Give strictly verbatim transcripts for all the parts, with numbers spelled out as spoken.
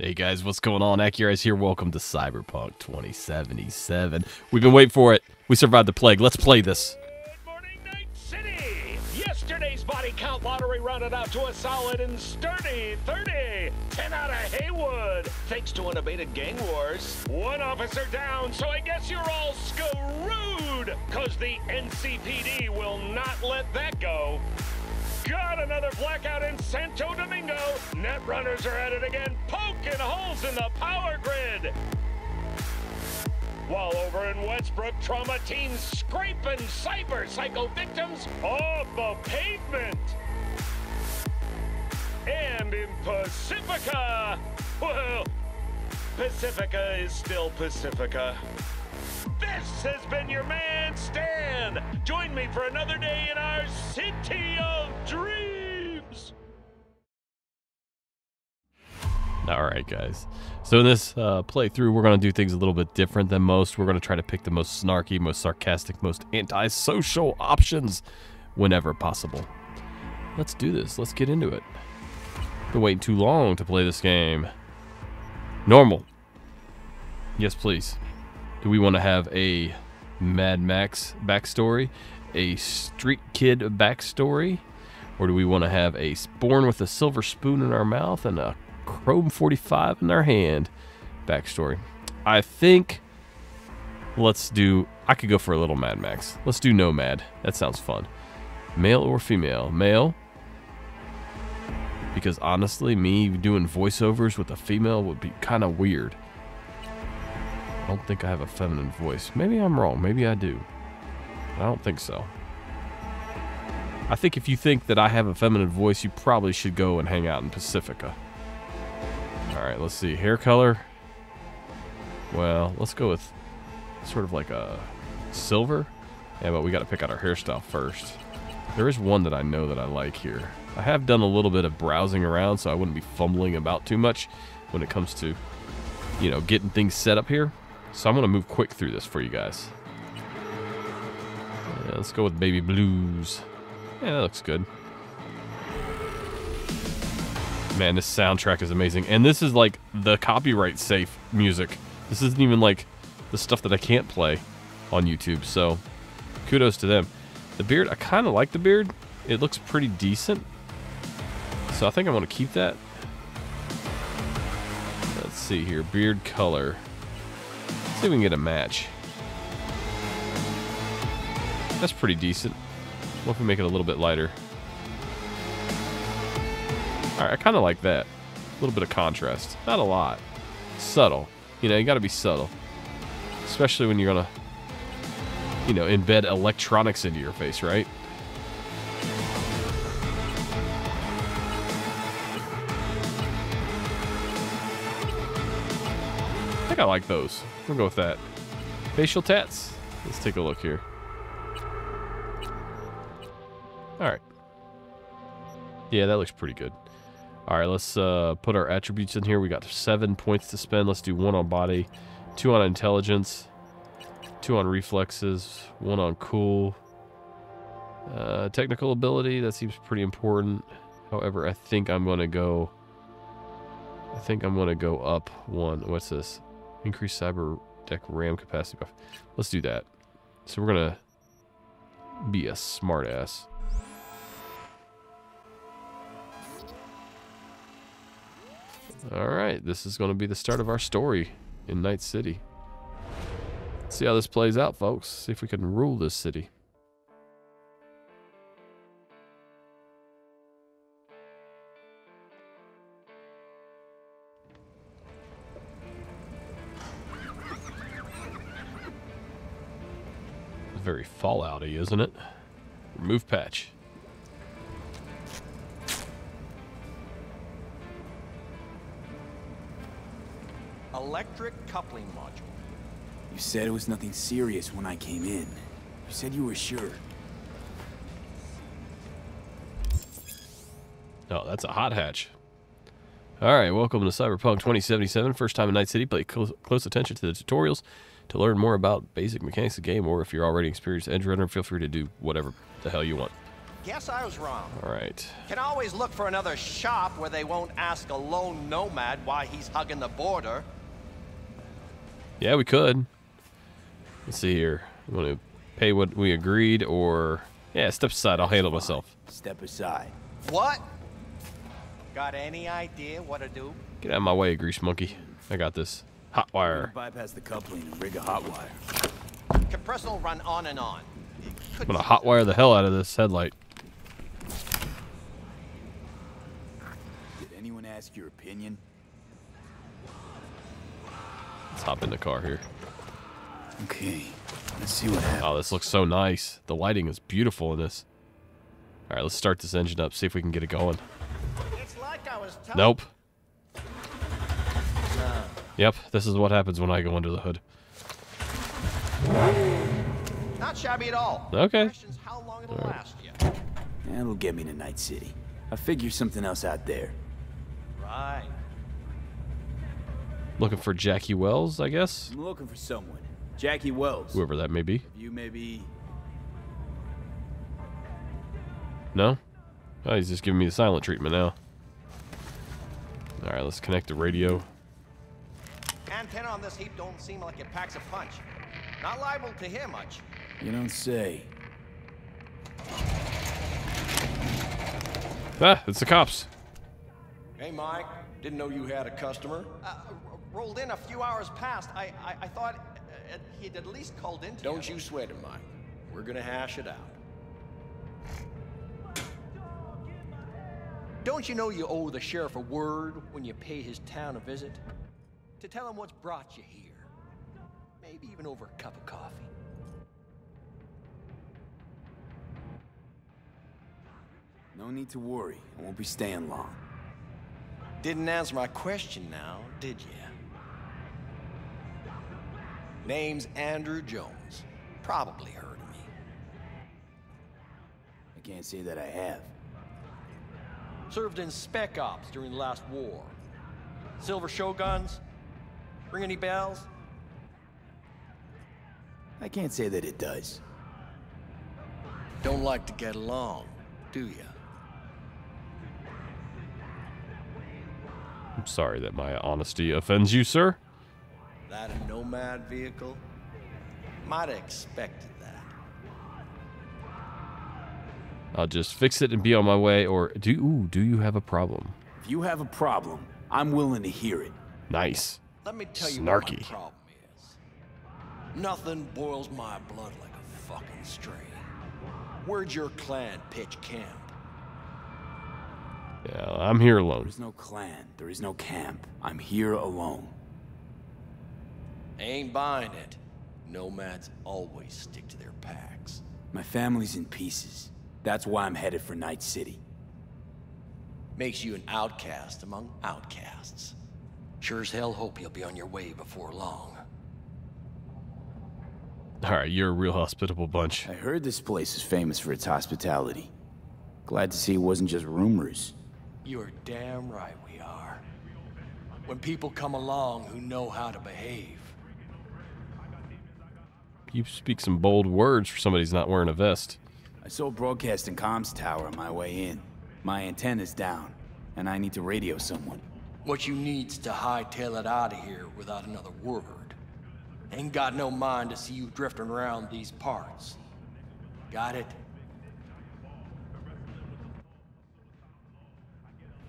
Hey guys, what's going on? Accurize here. Welcome to Cyberpunk twenty seventy-seven. We've been waiting for it. We survived the plague. Let's play this. Good morning, Night City! Yesterday's body count lottery rounded out to a solid and sturdy thirty. ten out of Haywood, thanks to unabated gang wars. One officer down, so I guess you're all screwed, because the N C P D will not let that go. Got another blackout in Santo Domingo. Net runners are at it again, poking holes in the power grid. While over in Westbrook, trauma teams scraping cyber psycho victims off the pavement. And in Pacifica, well, Pacifica is still Pacifica. This has been your man, Stan. Join me for another day in our city of dreams. All right, guys. So in this uh, playthrough, we're going to do things a little bit different than most. We're going to try to pick the most snarky, most sarcastic, most anti-social options whenever possible. Let's do this. Let's get into it. Been waiting too long to play this game. Normal. Yes, please. Do we want to have a Mad Max backstory, a street kid backstory, or do we want to have a born with a silver spoon in our mouth and a chrome forty-five in our hand backstory? I think let's do, I could go for a little Mad Max. Let's do Nomad. That sounds fun. Male or female? Male. Because honestly, me doing voiceovers with a female would be kind of weird. I don't think I have a feminine voice. Maybe I'm wrong. Maybe I do. I don't think so. I think if you think that I have a feminine voice, you probably should go and hang out in Pacifica. All right, let's see. Hair color. Well, let's go with sort of like a silver. Yeah, but we got to pick out our hairstyle first. There is one that I know that I like here. I have done a little bit of browsing around, so I wouldn't be fumbling about too much when it comes to, you know, getting things set up here. So I'm going to move quick through this for you guys. Yeah, let's go with baby blues. Yeah, that looks good. Man, this soundtrack is amazing. And this is like the copyright safe music. This isn't even like the stuff that I can't play on YouTube. So kudos to them. The beard, I kind of like the beard. It looks pretty decent. So I think I'm going to keep that. Let's see here. Beard color. See if we can get a match. That's pretty decent. What if we make it a little bit lighter? Alright, I kind of like that. A little bit of contrast. Not a lot. Subtle. You know, you gotta be subtle. Especially when you're gonna, you know, embed electronics into your face, right? I think I like those. We'll go with that. Facial tats. Let's take a look here. All right. Yeah, that looks pretty good. All right, let's uh, put our attributes in here. We got seven points to spend. Let's do one on body, two on intelligence, two on reflexes, one on cool. Uh, technical ability, that seems pretty important. However, I think I'm going to go... I think I'm going to go up one. What's this? Increase cyber deck RAM capacity buff. Let's do that. So we're gonna be a smart ass. Alright, this is gonna be the start of our story in Night City. Let's see how this plays out, folks. See if we can rule this city. Very Fallout-y, isn't it? Remove patch. Electric coupling module. You said it was nothing serious when I came in. You said you were sure. Oh, that's a hot hatch. Alright, welcome to Cyberpunk twenty seventy-seven. First time in Night City. Pay close, close attention to the tutorials to learn more about basic mechanics of the game, or if you're already an experienced edge runner, feel free to do whatever the hell you want. guess I was wrong. All right. Can always look for another shop where they won't ask a lone nomad why he's hugging the border. Yeah, we could. Let's see here. I'm going to pay what we agreed or... Yeah, step aside. I'll handle myself. Step aside. What? Got any idea what to do? Get out of my way, grease monkey. I got this. Hot wire. Bypass the coupling and rig a hot wire. Compressor will run on and on. I'm gonna hot wire the hell out of this headlight. Did anyone ask your opinion? Let's hop in the car here. Okay, let's see what happens. Oh, this looks so nice. The lighting is beautiful in this. All right, let's start this engine up. See if we can get it going. It's like I was told. Nope. No. Yep, this is what happens when I go under the hood. Not shabby at all. Okay. How long it'll last you. That'll get me to Night City. I figure something else out there. Right. Looking for Jackie Welles, I guess. I'm looking for someone. Jackie Welles. Whoever that may be. You may be. No? Oh, he's just giving me the silent treatment now. All right, let's connect the radio. Antenna on this heap don't seem like it packs a punch. Not liable to hear much. You don't say. Ah, it's the cops. Hey, Mike. Didn't know you had a customer. Uh, rolled in a few hours past. I, I, I thought uh, he'd at least called in. Don't you sweat it, Mike. We're gonna hash it out. Don't you know you owe the sheriff a word when you pay his town a visit? To tell him what's brought you here. Maybe even over a cup of coffee. No need to worry. I won't be staying long. Didn't answer my question now, did you? Name's Andrew Jones. Probably heard of me. I can't say that I have. Served in Spec Ops during the last war. Silver Shoguns? Ring any bells? I can't say that it does. Don't like to get along, do you? I'm sorry that my honesty offends you, sir. That a Nomad vehicle? Might have expected that. I'll just fix it and be on my way, or do, ooh, do you have a problem? If you have a problem, I'm willing to hear it. Nice. Let me tell you what my problem is. Nothing boils my blood like a fucking strain. Where'd your clan pitch camp? Yeah, I'm here alone. There is no clan. There is no camp. I'm here alone. Ain't buying it. Nomads always stick to their packs. My family's in pieces. That's why I'm headed for Night City. Makes you an outcast among outcasts. Sure as hell hope you'll be on your way before long. Alright, you're a real hospitable bunch. I heard this place is famous for its hospitality. Glad to see it wasn't just rumors. You're damn right we are. When people come along who know how to behave. You speak some bold words for somebody who's not wearing a vest. I saw a broadcast and comms tower on my way in. My antenna's down, and I need to radio someone. What you need's to hightail it out of here without another word. Ain't got no mind to see you drifting around these parts. Got it?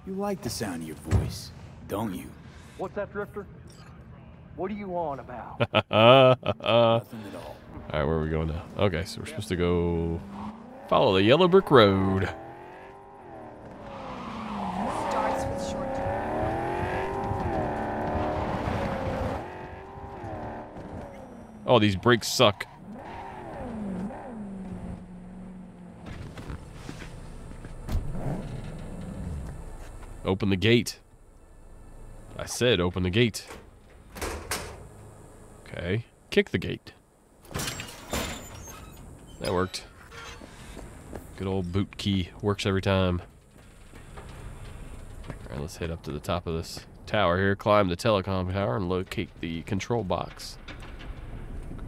You like the sound of your voice, don't you? What's that, Drifter? What are you on about? Nothing at all. All right, where are we going now? Okay, so we're supposed to go follow the yellow brick road. Starts with short turn. Oh, these brakes suck. Open the gate. I said open the gate. Okay. Kick the gate. That worked. Good old boot key. Works every time. Alright, let's head up to the top of this tower here. Climb the telecom tower and locate the control box.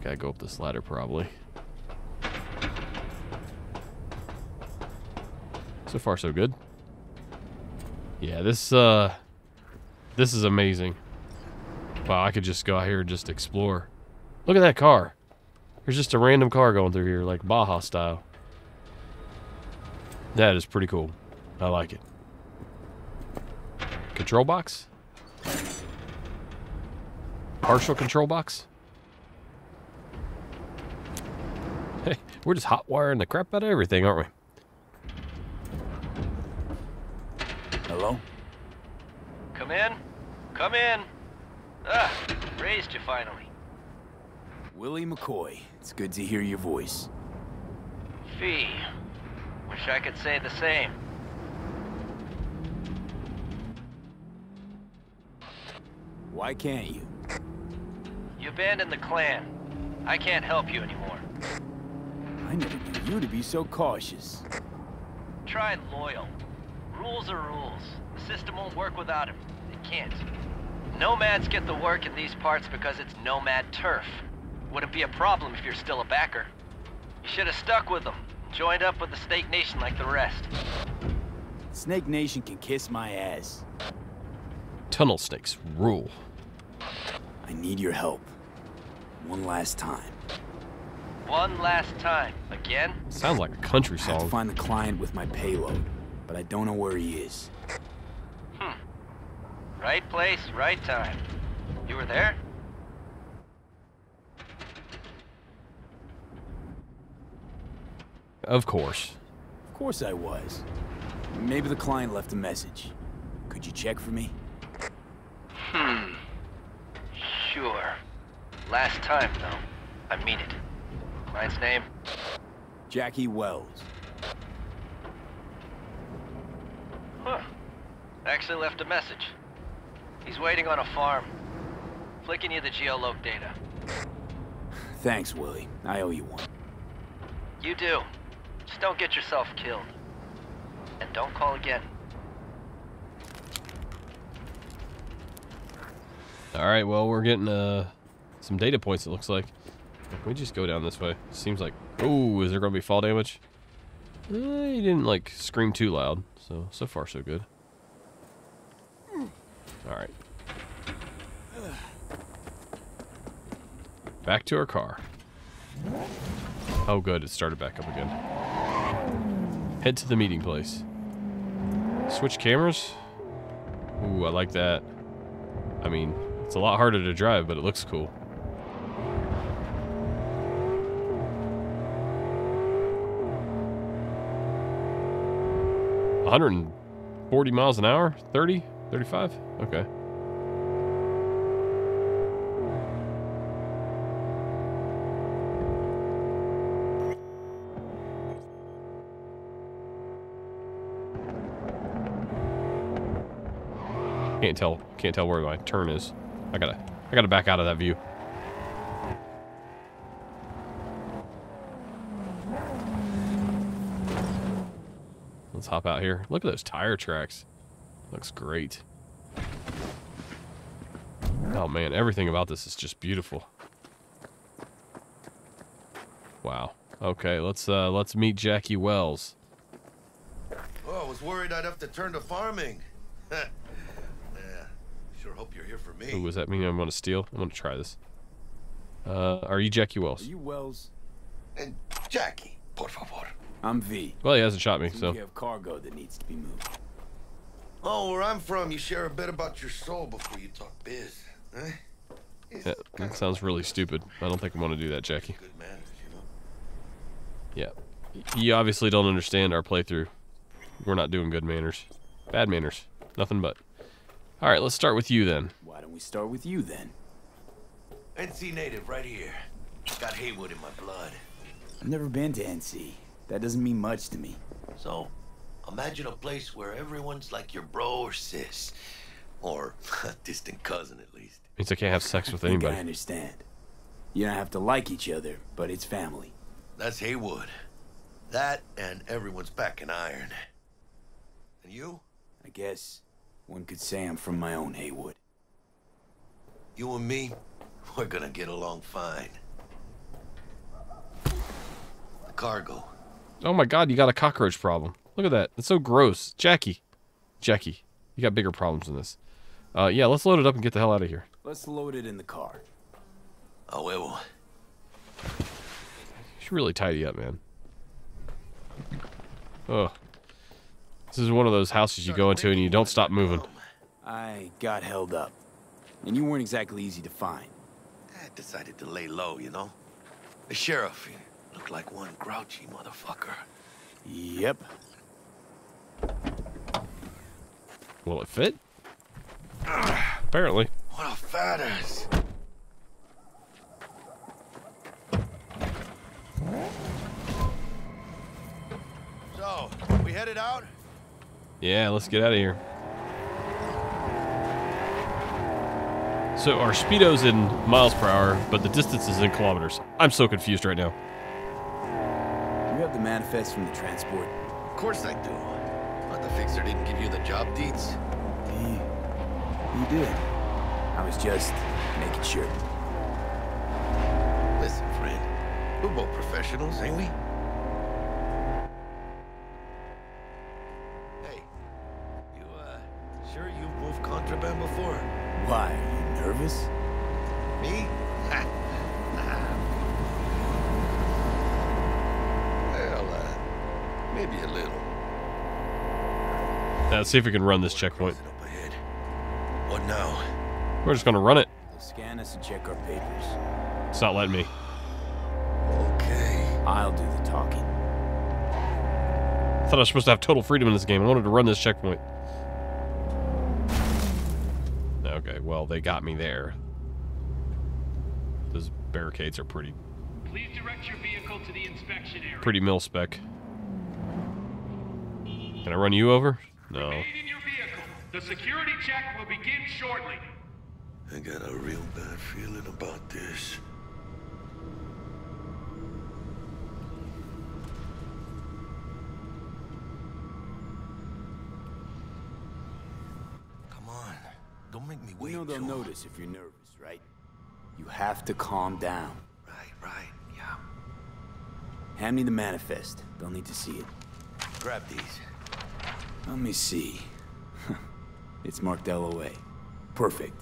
Gotta go up this ladder probably. So far, so good. Yeah, this uh, this is amazing. Wow, I could just go out here and just explore. Look at that car. There's just a random car going through here, like Baja style. That is pretty cool. I like it. Control box? Partial control box? Hey, we're just hot wiring the crap out of everything, aren't we? Hello? Come in. Come in. Ah, raised you finally. Willie McCoy, it's good to hear your voice. Fee. Wish I could say the same. Why can't you? You abandoned the clan. I can't help you anymore. I never knew you to be so cautious. Try loyal. Rules are rules. The system won't work without him. It can't. Nomads get the work in these parts because it's nomad turf. Wouldn't be a problem if you're still a backer. You should have stuck with them. Joined up with the Snake Nation like the rest. Snake Nation can kiss my ass. Tunnel snakes rule. I need your help. One last time. One last time. Again? Sounds like a country song. I have to find the client with my payload, but I don't know where he is. Hmm. Right place, right time. You were there? Of course. Of course I was. Maybe the client left a message. Could you check for me? Hmm. Sure. Last time, though. I mean it. Client's name? Jackie Welles. Huh. Actually left a message. He's waiting on a farm. Flicking you the geoloc data. Thanks, Willie. I owe you one. You do. Just don't get yourself killed. And don't call again. Alright, well, we're getting uh, some data points, it looks like. Can we just go down this way? Seems like... Ooh, is there going to be fall damage? Eh, you didn't, like, scream too loud. So, so far, so good. Alright. Back to our car. Oh, good. It started back up again. Head to the meeting place. Switch cameras? Ooh, I like that. I mean, it's a lot harder to drive, but it looks cool. one hundred forty miles an hour? thirty? thirty-five? Okay. Can't tell. Can't tell where my turn is. I gotta. I gotta back out of that view. Let's hop out here. Look at those tire tracks. Looks great. Oh man, everything about this is just beautiful. Wow. Okay, let's uh, let's meet Jackie Welles. Oh, I was worried I'd have to turn to farming. Sure hope you're here for me. Ooh, does that mean I'm gonna steal? I'm gonna try this. Uh, are you Jackie Welles? Are you Welles? And Jackie, por favor. I'm V. Well, he hasn't shot me, so. You have cargo that needs to be moved. Oh, where I'm from, you share a bit about your soul before you talk biz. Eh? Yeah, that sounds really stupid. I don't think I'm gonna do that, Jackie. Good manners, you know? Yeah. You obviously don't understand our playthrough. We're not doing good manners. Bad manners. Nothing but. All right, let's start with you then. Why don't we start with you then? N C native, right here. Got Haywood in my blood. I've never been to N C. That doesn't mean much to me. So, imagine a place where everyone's like your bro or sis, or a distant cousin at least. Means I can't have sex with anybody. I understand. You don't have to like each other, but it's family. That's Haywood. That and everyone's back in iron. And you? I guess. One could say I'm from my own Haywood. You and me, we're gonna get along fine. Cargo. Oh my god, you got a cockroach problem. Look at that. It's so gross. Jackie. Jackie. You got bigger problems than this. Uh, yeah, let's load it up and get the hell out of here. Let's load it in the car. Oh, well. You should really tidy up, man. Ugh. This is one of those houses you go into and you don't stop moving. I got held up. And you weren't exactly easy to find. I decided to lay low, you know? The sheriff looked like one grouchy motherfucker. Yep. Will it fit? Apparently. What a fat ass. So, we headed out? Yeah, let's get out of here. So our speedo's in miles per hour, but the distance is in kilometers. I'm so confused right now. Do you have the manifest from the transport? Of course I do. But the fixer didn't give you the job deeds? He... he did. I was just making sure. Listen, friend. We're both professionals, ain't we? Hey. You, uh... sure you've moved contraband before? Why? Nervous? Me? Ha! Nah. Well, uh, maybe a little. Now, let's see if we can run this checkpoint. What now? We're just gonna run it. They'll scan us and check our papers. It's not letting me. Okay. I'll do the talking. I thought I was supposed to have total freedom in this game. I wanted to run this checkpoint. Okay, well, they got me there. Those barricades are pretty... Please direct your vehicle to the inspection area. Pretty mil-spec. Can I run you over? No. Remain in your vehicle. The security check will begin shortly. I got a real bad feeling about this. You know they'll notice if you're nervous, right? You have to calm down. Right, right, yeah. Hand me the manifest. They'll need to see it. Grab these. Let me see. It's marked L O A. Perfect.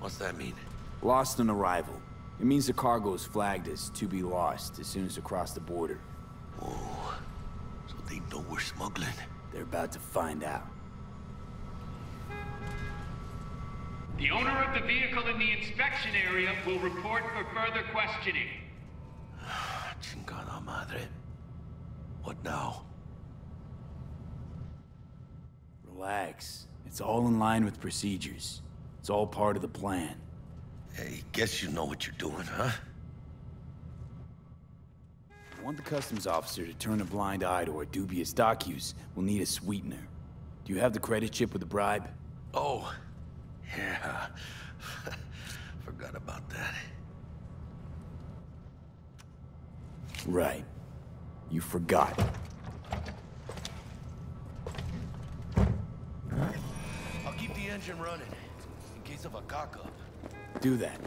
What's that mean? Lost on arrival. It means the cargo is flagged as to be lost as soon as it crossed the border. Oh, so they know we're smuggling. They're about to find out. The owner of the vehicle in the inspection area will report for further questioning. Chingada madre. What now? Relax. It's all in line with procedures. It's all part of the plan. Hey, guess you know what you're doing, huh? I want the customs officer to turn a blind eye to our dubious dock use. We'll need a sweetener. Do you have the credit chip with the bribe? Oh. Yeah, forgot about that. Right. You forgot. I'll keep the engine running, in case of a cock-up. Do that.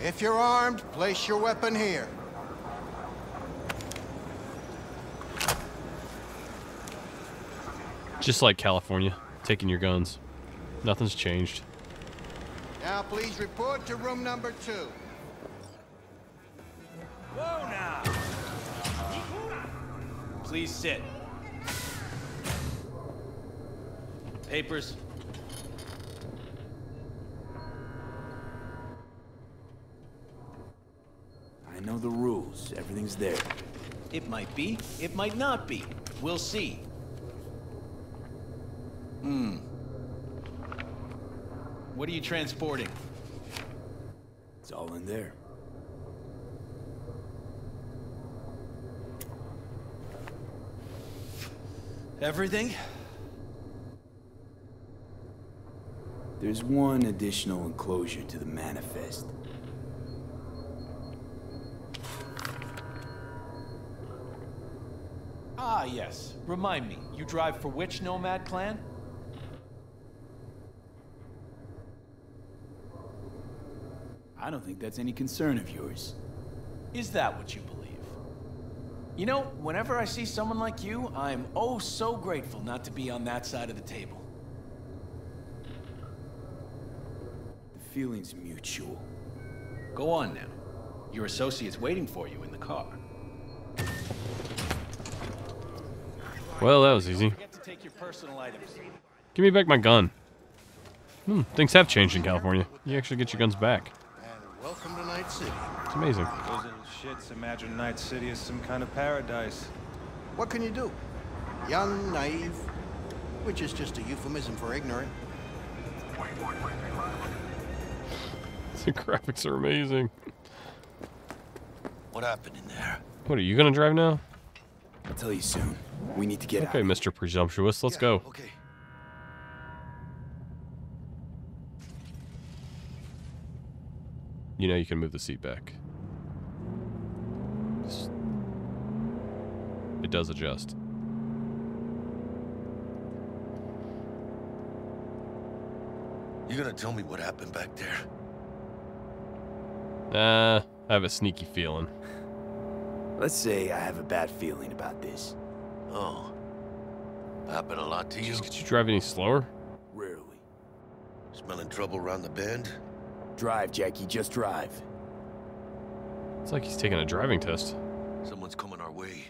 If you're armed, place your weapon here. Just like California, taking your guns. Nothing's changed. Now please report to room number two. Whoa now! Please sit. Papers. I know the rules. Everything's there. It might be. It might not be. We'll see. Hmm. What are you transporting? It's all in there. Everything? There's one additional enclosure to the manifest. Ah, yes. Remind me, you drive for which Nomad clan? I don't think that's any concern of yours. Is that what you believe? You know, whenever I see someone like you, I'm oh so grateful not to be on that side of the table. The feeling's mutual. Go on now. Your associate's waiting for you in the car. Well, that was easy. Give me back my gun. Hmm, things have changed in California. You actually get your guns back. And welcome to Night City. It's amazing. Those little shits imagine Night City is some kind of paradise. What can you do? Young, naive, which is just a euphemism for ignorant. The graphics are amazing. What happened in there? What, are you gonna drive now? I'll tell you soon. We need to get okay, out. Okay, Mister Presumptuous, let's yeah, go. Okay. You know you can move the seat back. Just... It does adjust. You gonna tell me what happened back there? Uh, I have a sneaky feeling. Let's say I have a bad feeling about this. Oh. Happened a lot to you? Could you drive any slower? Rarely. Smelling trouble around the bend? Drive, Jackie, just drive. It's like he's taking a driving test. Someone's coming our way.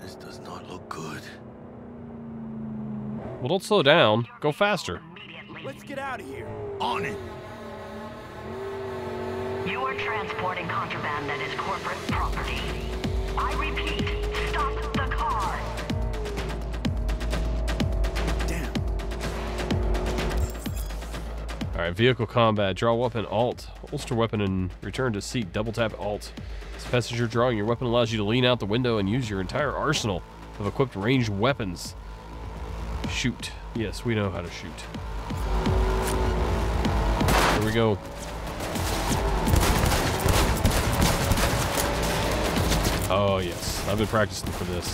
This does not look good. Well, don't slow down. Go faster. Let's get out of here. On it. You are transporting contraband that is corporate property. I repeat, stop the car. Damn. Alright, vehicle combat. Draw weapon, alt. Holster weapon and return to seat. Double tap, alt. As passenger drawing, your weapon allows you to lean out the window and use your entire arsenal of equipped ranged weapons. Shoot. Yes, we know how to shoot. Here we go. Oh, yes. I've been practicing for this.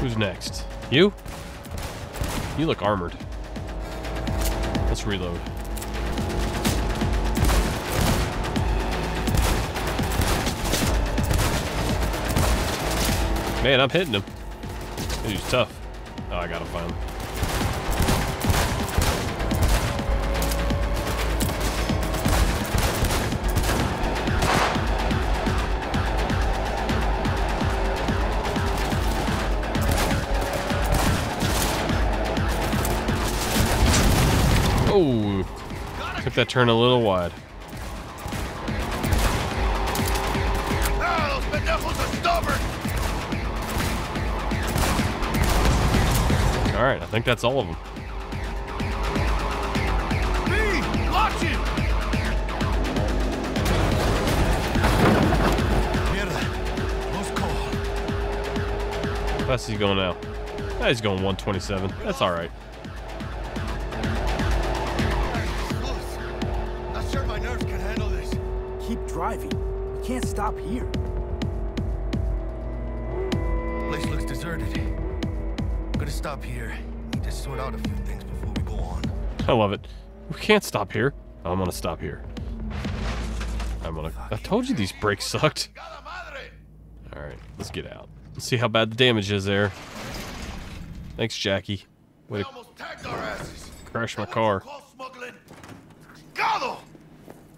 Who's next? You? You look armored. Let's reload. Man, I'm hitting him. He's tough. Oh, I got him finally. Oh, took that turn a little wide. Alright, I think that's all of them. Me, watch it. How fast is he going now? Oh, he's going one twenty-seven. That's alright. Not sure my nerves can handle this. Keep driving. We can't stop here. Place looks deserted. Gonna stop here. Need to sort out a few things before we go on. I love it. We can't stop here. I'm gonna stop here. I'm gonna. I told you these brakes sucked. All right, let's get out. Let's see how bad the damage is there. Thanks, Jackie. Way to crash my car. We're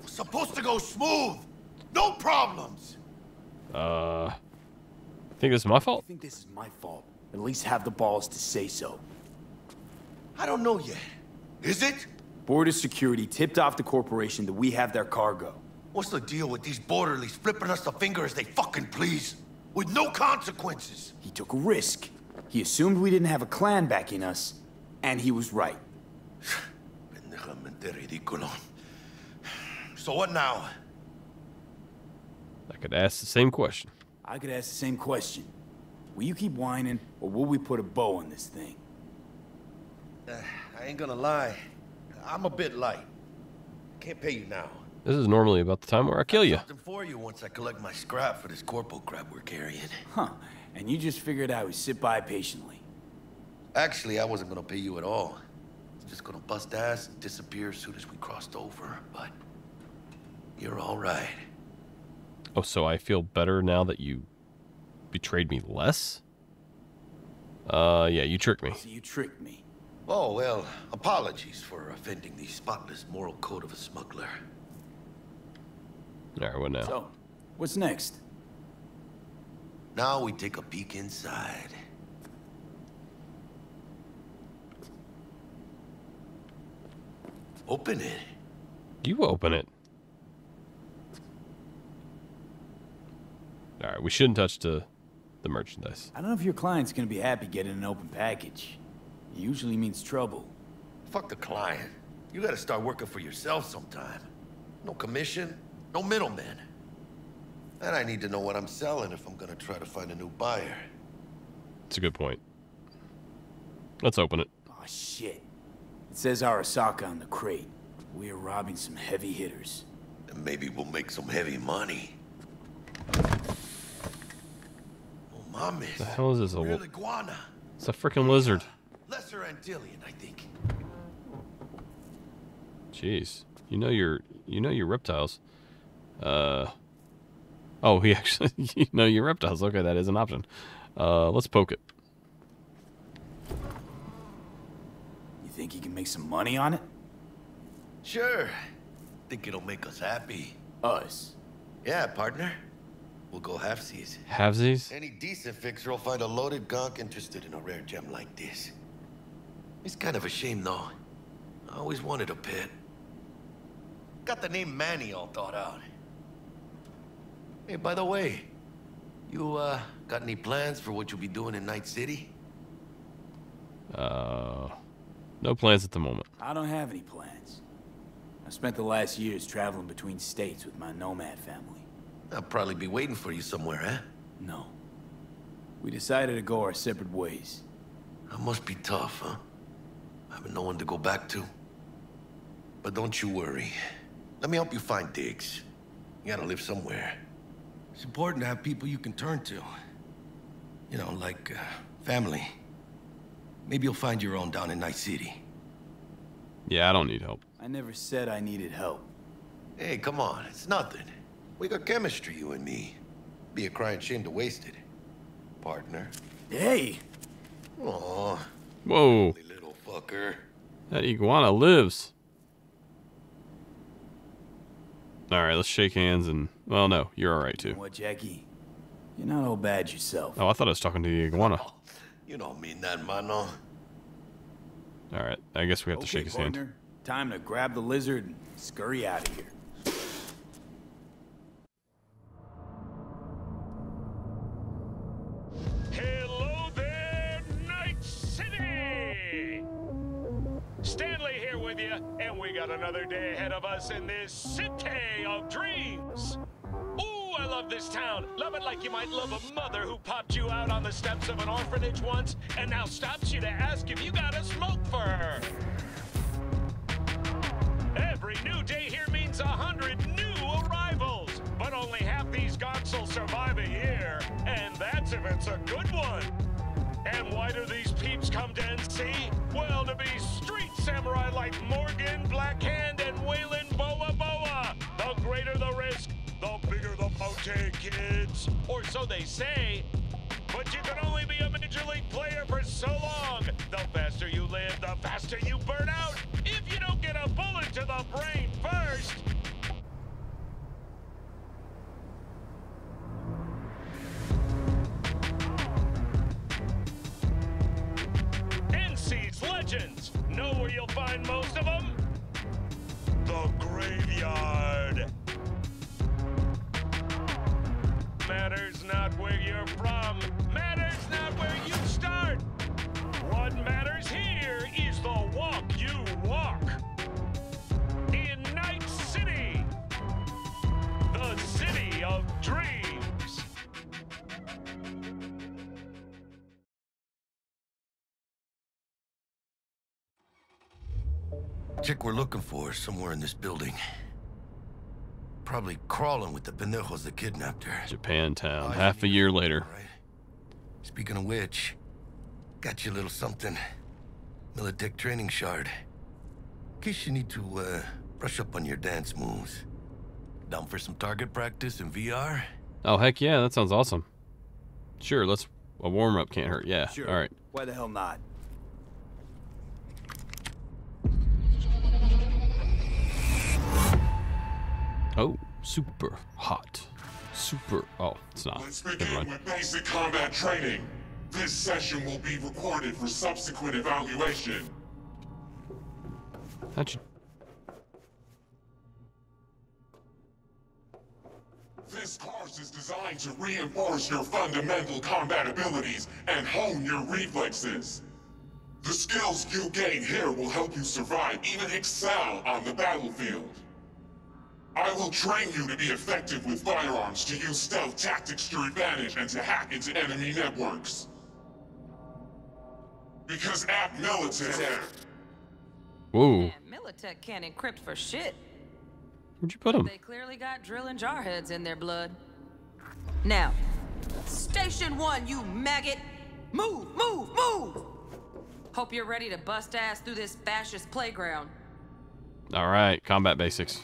supposed to go smooth. No problems. Uh, think this is my fault? I think this is my fault. At least have the balls to say so. I don't know yet. Is it? Border security tipped off the corporation that we have their cargo. What's the deal with these borderlies flipping us the finger as they fucking please? With no consequences. He took a risk. He assumed we didn't have a clan backing us. And he was right. So what now? I could ask the same question. I could ask the same question. Will you keep whining, or will we put a bow on this thing? Uh, I ain't gonna lie. I'm a bit light. Can't pay you now. This is normally about the time where I kill you. Something for you once I collect my scrap for this corporal crap we're carrying. Huh. And you just figured I would sit by patiently. Actually, I wasn't gonna pay you at all. It's just gonna bust ass and disappear as soon as we crossed over, but you're all right. Oh, so I feel better now that you betrayed me less? Uh, yeah, you tricked me. So you tricked me. Oh, well, apologies for offending the spotless moral code of a smuggler. All right, what now? So, what's next? Now we take a peek inside. Open it. You open it. All right, we shouldn't touch the, the merchandise. I don't know if your client's going to be happy getting an open package. It usually means trouble. Fuck the client. You got to start working for yourself sometime. No commission, no middleman. And I need to know what I'm selling if I'm going to try to find a new buyer. It's a good point. Let's open it. Oh, shit. It says Arasaka on the crate. We are robbing some heavy hitters. And maybe we'll make some heavy money. What the hell is this? A real iguana. It's a freaking lizard. Lesser Antillean, I think. Jeez, you know your, you know your reptiles. Uh, oh, he actually, you know your reptiles. Okay, that is an option. Uh, let's poke it. You think you can make some money on it? Sure. Think it'll make us happy. Us? Yeah, partner. We'll go halfsies. Halfsies? Any decent fixer will find a loaded gonk interested in a rare gem like this. It's kind of a shame, though. I always wanted a pet. Got the name Manny all thought out. Hey, by the way, you, uh, got any plans for what you'll be doing in Night City? Uh, no plans at the moment. I don't have any plans. I spent the last years traveling between states with my Nomad family. I'll probably be waiting for you somewhere, eh? No. We decided to go our separate ways. That must be tough, huh? Having no one to go back to. But don't you worry. Let me help you find digs. You gotta live somewhere. It's important to have people you can turn to. You know, like, uh, family. Maybe you'll find your own down in Night City. Yeah, I don't need help. I never said I needed help. Hey, come on. It's nothing. We got chemistry, you and me. Be a crying shame to waste it, partner. Hey! Aww. Whoa. Little fucker. That iguana lives. Alright, let's shake hands and... Well, no. You're alright, too. You know what, Jackie? You're not all bad yourself. Oh, I thought I was talking to the iguana. Oh, you don't mean that, mano. Alright, I guess we have okay, to shake his partner. hand. Time to grab the lizard and scurry out of here. Another day ahead of us in this city of dreams. Ooh, I love this town. Love it like you might love a mother who popped you out on the steps of an orphanage once and now stops you to ask if you got a smoke for her. Every new day here means a hundred new arrivals, but only half these gonks will survive a year, and that's if it's a good one. And why do these peeps come to N C? Well, to be street samurai like Morgan Blackhand and Waylon Boa Boa. The greater the risk, the bigger the bounty, kids. Or so they say. But you can only be a major league player for so long. The faster you live, the faster you burn out. If you don't get a bullet to the brain first. Legends. Know where you'll find most of them? The graveyard. Matters not where you're from. Matters not where you start. What matters here is the walk you walk. In Night City. The city of dreams. Chick we're looking for is somewhere in this building. Probably crawling with the pendejos that kidnapped her. Japantown, half a year later. All right. Speaking of which, got you a little something. Militech training shard. In case you need to uh, brush up on your dance moves. Down for some target practice in V R? Oh, heck yeah, that sounds awesome. Sure, let's... A warm-up can't hurt, yeah. Sure. All right. Why the hell not? Oh, super hot. Super... Oh, it's not. Let's begin with basic combat training. This session will be recorded for subsequent evaluation. That should... This course is designed to reinforce your fundamental combat abilities and hone your reflexes. The skills you gain here will help you survive, even excel on the battlefield. I will train you to be effective with firearms, to use stealth tactics to your advantage, and to hack into enemy networks. Because at Militech... Whoa. Militech can't encrypt for shit. Where'd you put them? They clearly got drill and jarheads in their blood. Now, station one, you maggot! Move, move, move! Hope you're ready to bust ass through this fascist playground. All right, combat basics.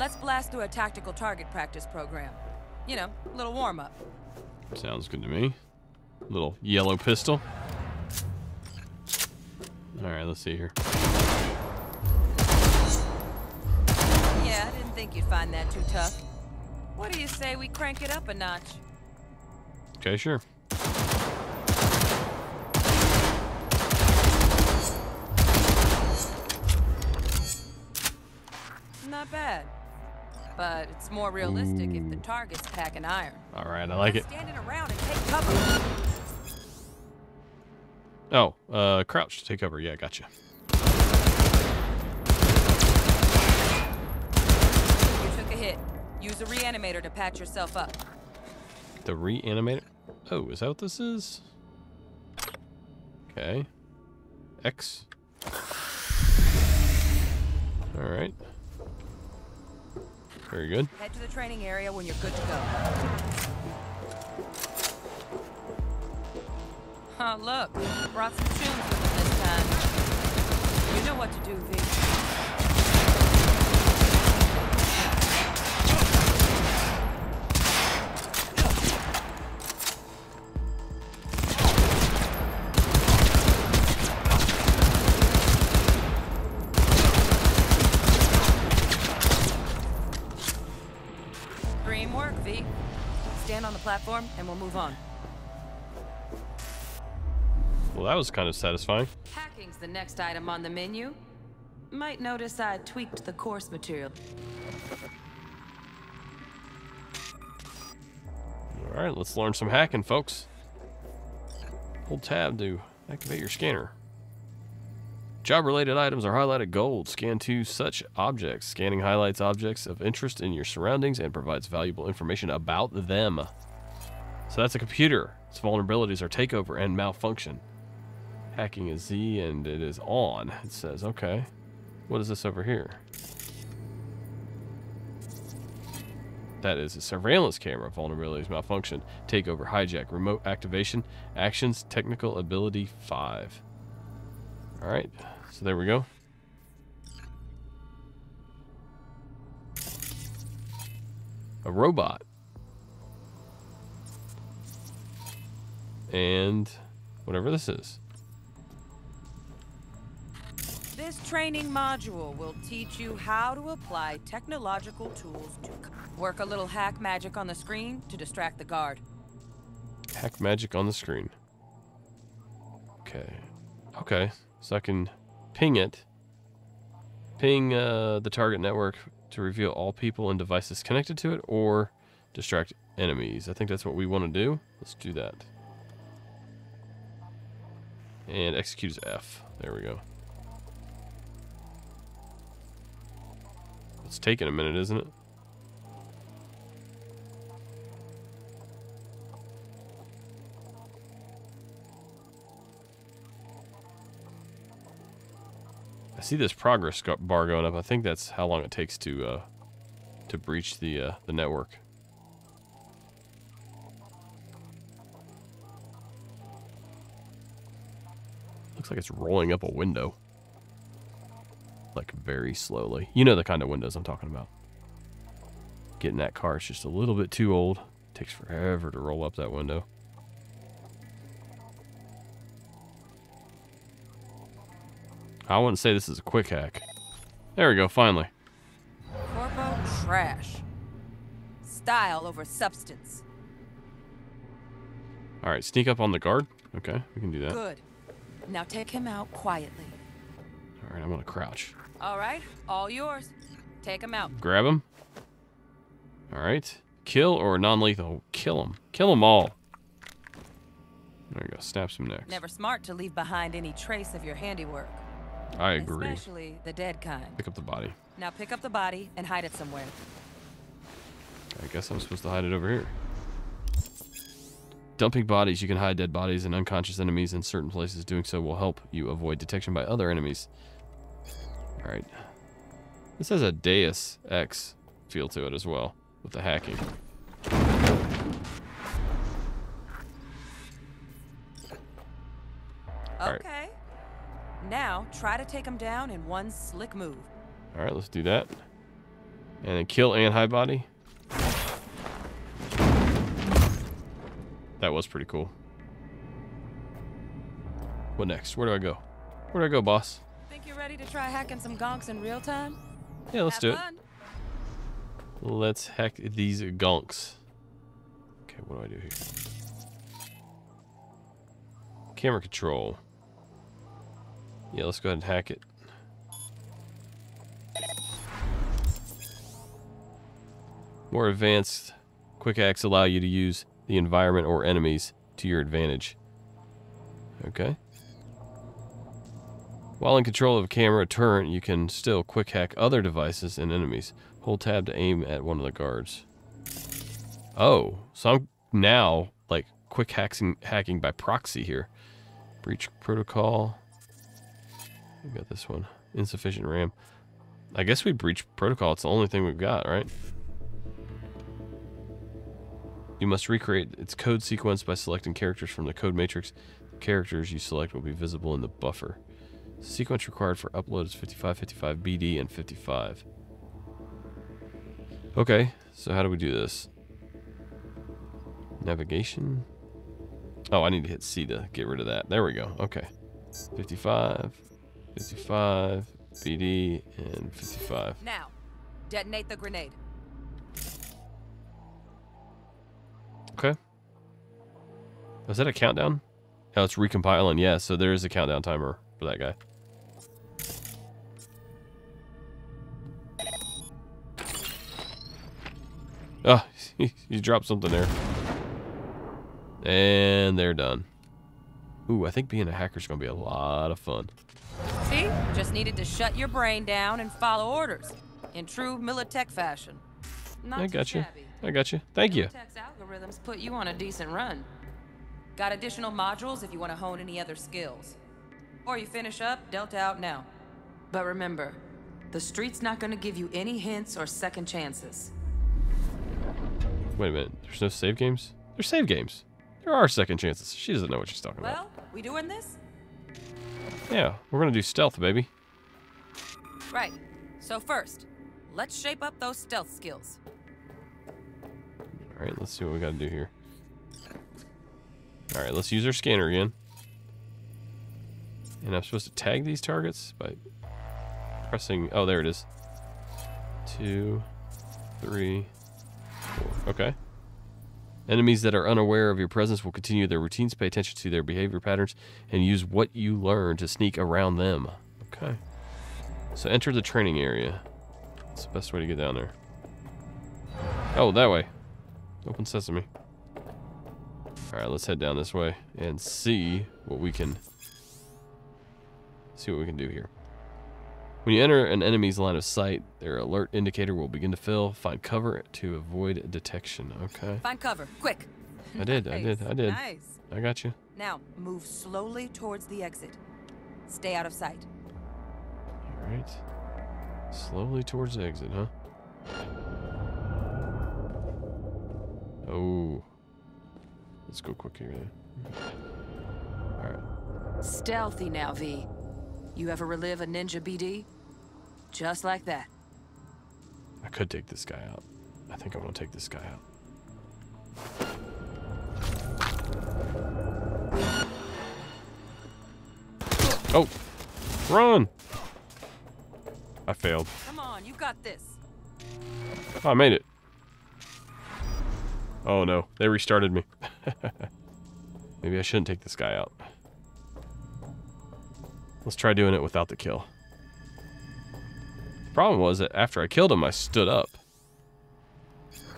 Let's blast through a tactical target practice program. You know, a little warm-up. Sounds good to me. Little yellow pistol. All right, let's see here. Yeah, I didn't think you'd find that too tough. What do you say we crank it up a notch? Okay, sure. Not bad. But it's more realistic Ooh. If the targets pack an iron. All right, I like it. Standing around and take cover. Oh, uh, crouch, take cover. Yeah, gotcha. Use a reanimator to patch yourself up. The reanimator? Oh, is that what this is? Okay. X. Alright. Very good. Head to the training area when you're good to go. Oh, look. Brought some tunes with them this time. You know what to do, V. Platform and we'll move on. Well, that was kind of satisfying. Hacking's the next item on the menu. Might notice I tweaked the course material. All right, let's learn some hacking, folks. Hold tab to activate your scanner. Job-related items are highlighted gold. Scan two such objects. Scanning highlights objects of interest in your surroundings and provides valuable information about them. So that's a computer. Its vulnerabilities are takeover and malfunction. Hacking is Z and it is on. It says, okay. What is this over here? That is a surveillance camera. Vulnerabilities, malfunction, takeover, hijack, remote activation, actions, technical ability five. All right, so there we go. A robot. And whatever this is. This training module will teach you how to apply technological tools to work a little hack magic on the screen to distract the guard. Hack magic on the screen. Okay. Okay. So I can ping it. Ping uh, the target network to reveal all people and devices connected to it or distract enemies. I think that's what we want to do. Let's do that. And execute is F. There we go. It's taking a minute, isn't it? I see this progress bar going up. I think that's how long it takes to uh, to breach the uh, the network. Looks like it's rolling up a window, like very slowly. You know the kind of windows I'm talking about. Getting that car is just a little bit too old. Takes forever to roll up that window. I wouldn't say this is a quick hack. There we go, finally. Corpo trash. Style over substance. Alright, sneak up on the guard. Okay, we can do that. Good. Now take him out quietly. Alright, I'm gonna crouch. Alright, all yours. Take him out. Grab him. Alright. Kill or non-lethal? Kill him. Kill them all. There we go, snap some necks. Never smart to leave behind any trace of your handiwork. I agree. Especially the dead kind. Pick up the body. Now pick up the body and hide it somewhere. I guess I'm supposed to hide it over here. Dumping bodies. You can hide dead bodies and unconscious enemies in certain places. Doing so will help you avoid detection by other enemies. Alright. This has a Deus Ex feel to it as well, with the hacking. All right. Okay. Now, try to take him down in one slick move. All right, let's do that. And then kill and high body. That was pretty cool. What next? Where do I go? Where do I go, boss? Think you're ready to try hacking some gonks in real time? Yeah, let's Have do fun. it. Let's hack these gonks. Okay, what do I do here? Camera control. Yeah, let's go ahead and hack it. More advanced quick hacks allow you to use the environment or enemies to your advantage. Okay. While in control of a camera turret, you can still quick hack other devices and enemies. Hold tab to aim at one of the guards. Oh, so I'm now like quick hacking hacking by proxy here. Breach protocol. We've got this one. Insufficient RAM. I guess we breach protocol. It's the only thing we've got, right? You must recreate its code sequence by selecting characters from the code matrix. The characters you select will be visible in the buffer. The sequence required for upload is fifty-five, fifty-five, B D, and fifty-five. Okay, so how do we do this? Navigation. Oh, I need to hit C to get rid of that. There we go. Okay. fifty-five, fifty-five, B D, and fifty-five. Now, detonate the grenade. Okay. Was that a countdown? Oh, it's recompiling. Yeah, so there is a countdown timer for that guy. Oh, you dropped something there. And they're done. Ooh, I think being a hacker's gonna be a lot of fun. See? Just needed to shut your brain down and follow orders in true Militech fashion. Not I got you. Shabby. I got you. Thank you. Militech's algorithms put you on a decent run. Got additional modules if you want to hone any other skills. Or you finish up, Delta out now. But remember, the street's not gonna give you any hints or second chances. Wait a minute. There's no save games? There's save games. There are second chances. She doesn't know what she's talking well, about. Well, we doing this? Yeah, we're gonna do stealth, baby. Right. So first, let's shape up those stealth skills. All right, let's see what we gotta do here. All right, let's use our scanner again. And I'm supposed to tag these targets by pressing. Oh, there it is. Two, three, four. Okay. Enemies that are unaware of your presence will continue their routines, pay attention to their behavior patterns, and use what you learn to sneak around them. Okay. So enter the training area. That's the best way to get down there. Oh, that way. Open sesame. Alright, let's head down this way and see what we can see what we can do here. When you enter an enemy's line of sight, their alert indicator will begin to fill. Find cover to avoid detection. Okay. Find cover, quick. I did, nice. I did, I did. Nice. I got you. Now, move slowly towards the exit. Stay out of sight. Alright. Slowly towards the exit, huh? Oh. Let's go quick here. Alright. Stealthy now, V. You ever relive a ninja B D? Just like that. I could take this guy out. I think I want to take this guy out. Oh! Run! I failed. Come on, you got this. Oh, I made it. Oh no, they restarted me. Maybe I shouldn't take this guy out. Let's try doing it without the kill. The problem was that after I killed him, I stood up.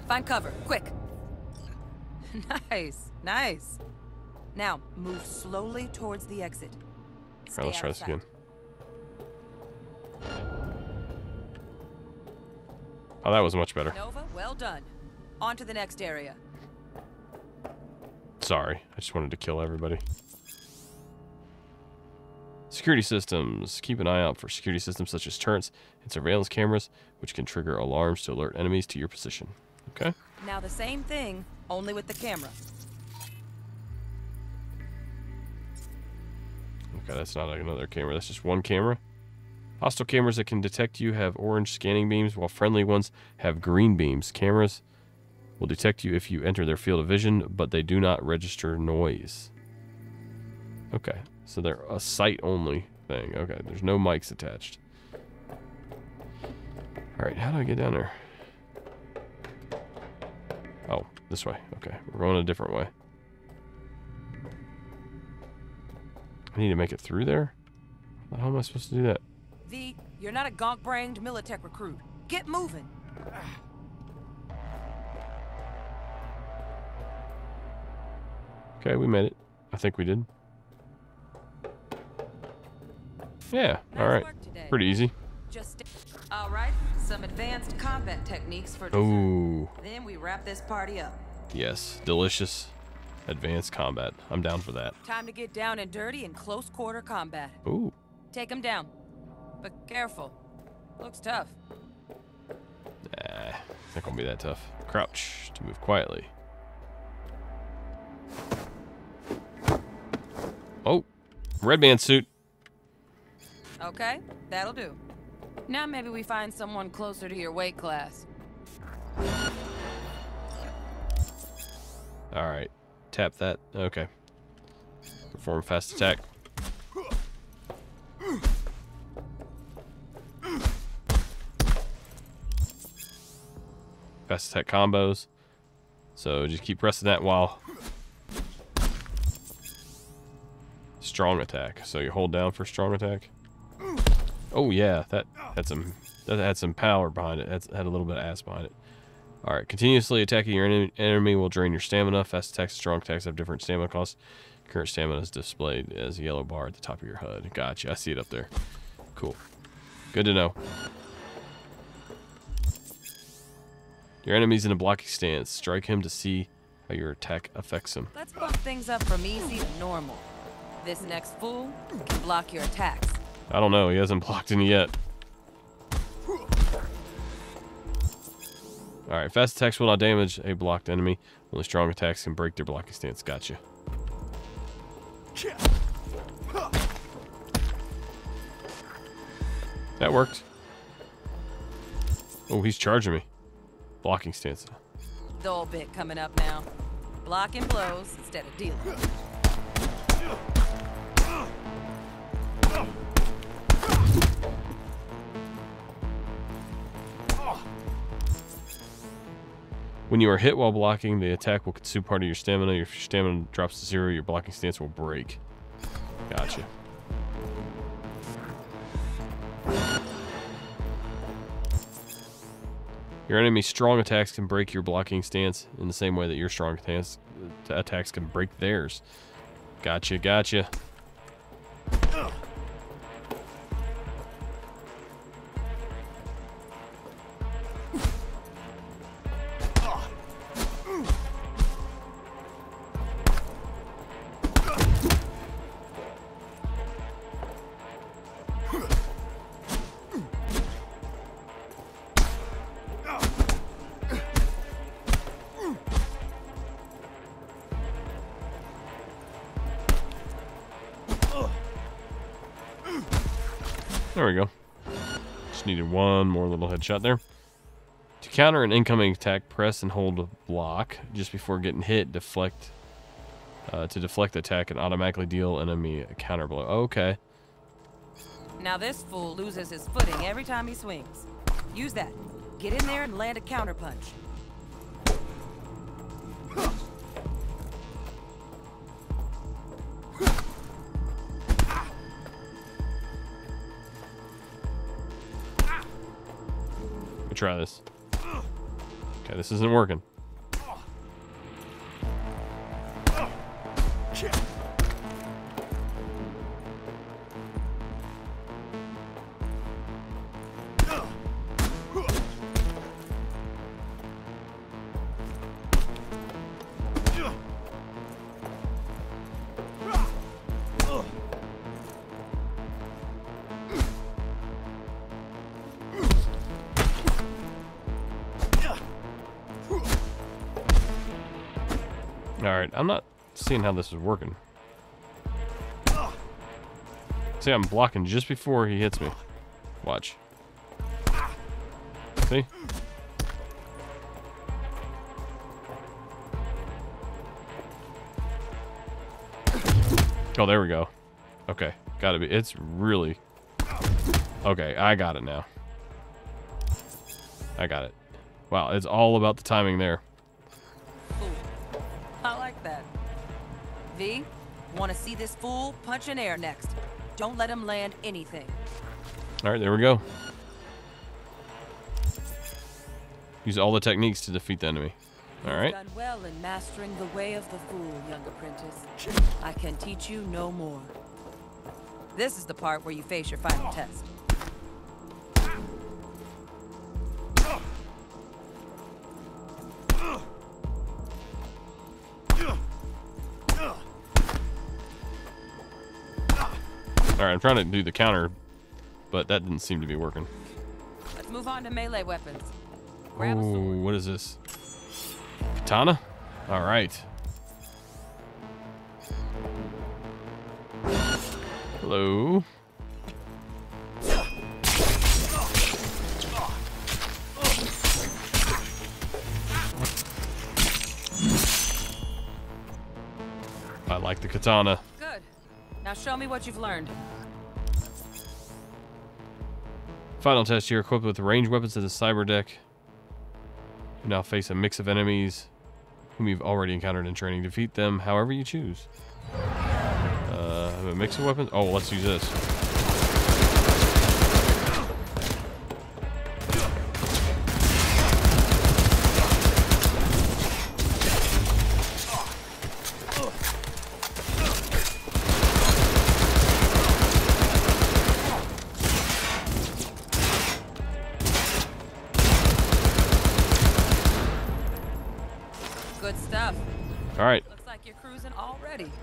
Find cover, quick. Nice, nice. Now, move slowly towards the exit. Alright, let's try this again. Oh, that was much better. Nova, well done. On to the next area. Sorry, I just wanted to kill everybody. Security systems. Keep an eye out for security systems such as turrets and surveillance cameras, which can trigger alarms to alert enemies to your position. Okay? Now the same thing, only with the camera. Okay, that's not another camera. That's just one camera. Hostile cameras that can detect you have orange scanning beams, while friendly ones have green beams. Cameras will detect you if you enter their field of vision, but they do not register noise. Okay, so they're a sight-only thing. Okay, there's no mics attached. All right, how do I get down there? Oh, this way. Okay, we're going a different way. I need to make it through there? How am I supposed to do that? V, you're not a gonk-brained Militech recruit. Get moving. Okay, we made it. I think we did. Yeah, alright. Pretty easy. Just alright, some advanced combat techniques for dessert. Ooh. Then we wrap this party up. Yes, delicious. Advanced combat. I'm down for that. Time to get down and dirty in close quarter combat. Ooh. Take him down. But careful. Looks tough. Nah, it's not gonna be that tough. Crouch to move quietly. Oh, red man suit. Okay, that'll do. Now maybe we find someone closer to your weight class. All right. Tap that. Okay. Perform fast attack. Fast attack combos. So just keep pressing that while strong attack. So you hold down for strong attack. Oh yeah, that had some that had some power behind it. That had a little bit of ass behind it. All right, continuously attacking your en enemy will drain your stamina. Fast attacks and strong attacks have different stamina costs. Current stamina is displayed as a yellow bar at the top of your H U D. Gotcha, I see it up there. Cool. Good to know. Your enemy's in a blocking stance. Strike him to see how your attack affects him. Let's bump things up from easy to normal. This next fool can block your attacks. I don't know, he hasn't blocked any yet. Alright, fast attacks will not damage a blocked enemy. Only strong attacks can break their blocking stance. Gotcha. That worked. Oh, he's charging me. Blocking stance. Dull bit coming up now. Blocking blows instead of dealing. When you are hit while blocking, the attack will consume part of your stamina. If your stamina drops to zero, your blocking stance will break. Gotcha. Your enemy's strong attacks can break your blocking stance in the same way that your strong attacks, attacks can break theirs. Gotcha, gotcha. There we go. Just needed one more little headshot there. To counter an incoming attack, press and hold block just before getting hit. Deflect uh, to deflect the attack and automatically deal enemy a counter blow. Okay. Now this fool loses his footing every time he swings. Use that. Get in there and land a counter punch. We'll try this. Okay, this isn't working. I'm not seeing how this is working. See, I'm blocking just before he hits me. Watch. See? Oh, there we go. Okay, gotta be. It's really... Okay, I got it now. I got it. Wow, it's all about the timing there. V, want to see this fool punch in air next. Don't let him land anything. All right, there we go. Use all the techniques to defeat the enemy. All right. You've done well in mastering the way of the fool, young apprentice. I can teach you no more. This is the part where you face your final test. All right, I'm trying to do the counter, but that didn't seem to be working. Let's move on to melee weapons. Grab Ooh, a sword. What is this? Katana? All right. Hello. I like the katana. Good. Now show me what you've learned. Final test, you're equipped with ranged weapons to the cyber deck. You now face a mix of enemies whom you've already encountered in training. Defeat them however you choose. Uh, a mix of weapons? Oh, let's use this.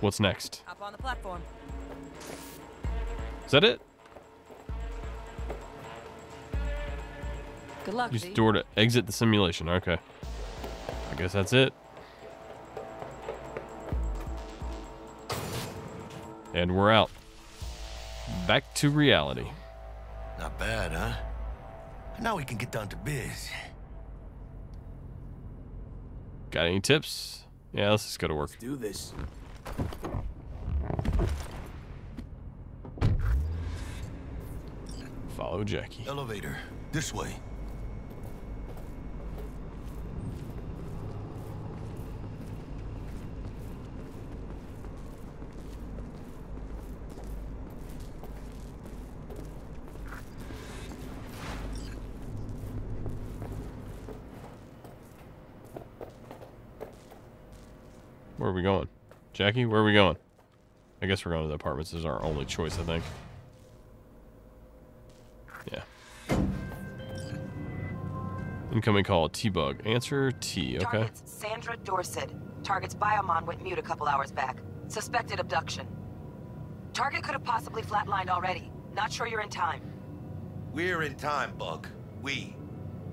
What's next? Up on the platform. Is that it? Good luck. Use the door to exit the simulation. Okay. I guess that's it. And we're out. Back to reality. Not bad, huh? Now we can get down to biz. Got any tips? Yeah, let's just go to work. Let's do this. Follow Jackie. Elevator, this way. Where are we going? Jackie, where are we going? I guess we're going to the apartments. This is our only choice, I think. Yeah. Incoming call, T-Bug. Answer T, okay. Targets Sandra Dorsett. Targets Biomon went mute a couple hours back. Suspected abduction. Target could have possibly flatlined already. Not sure you're in time. We're in time, Bug. We.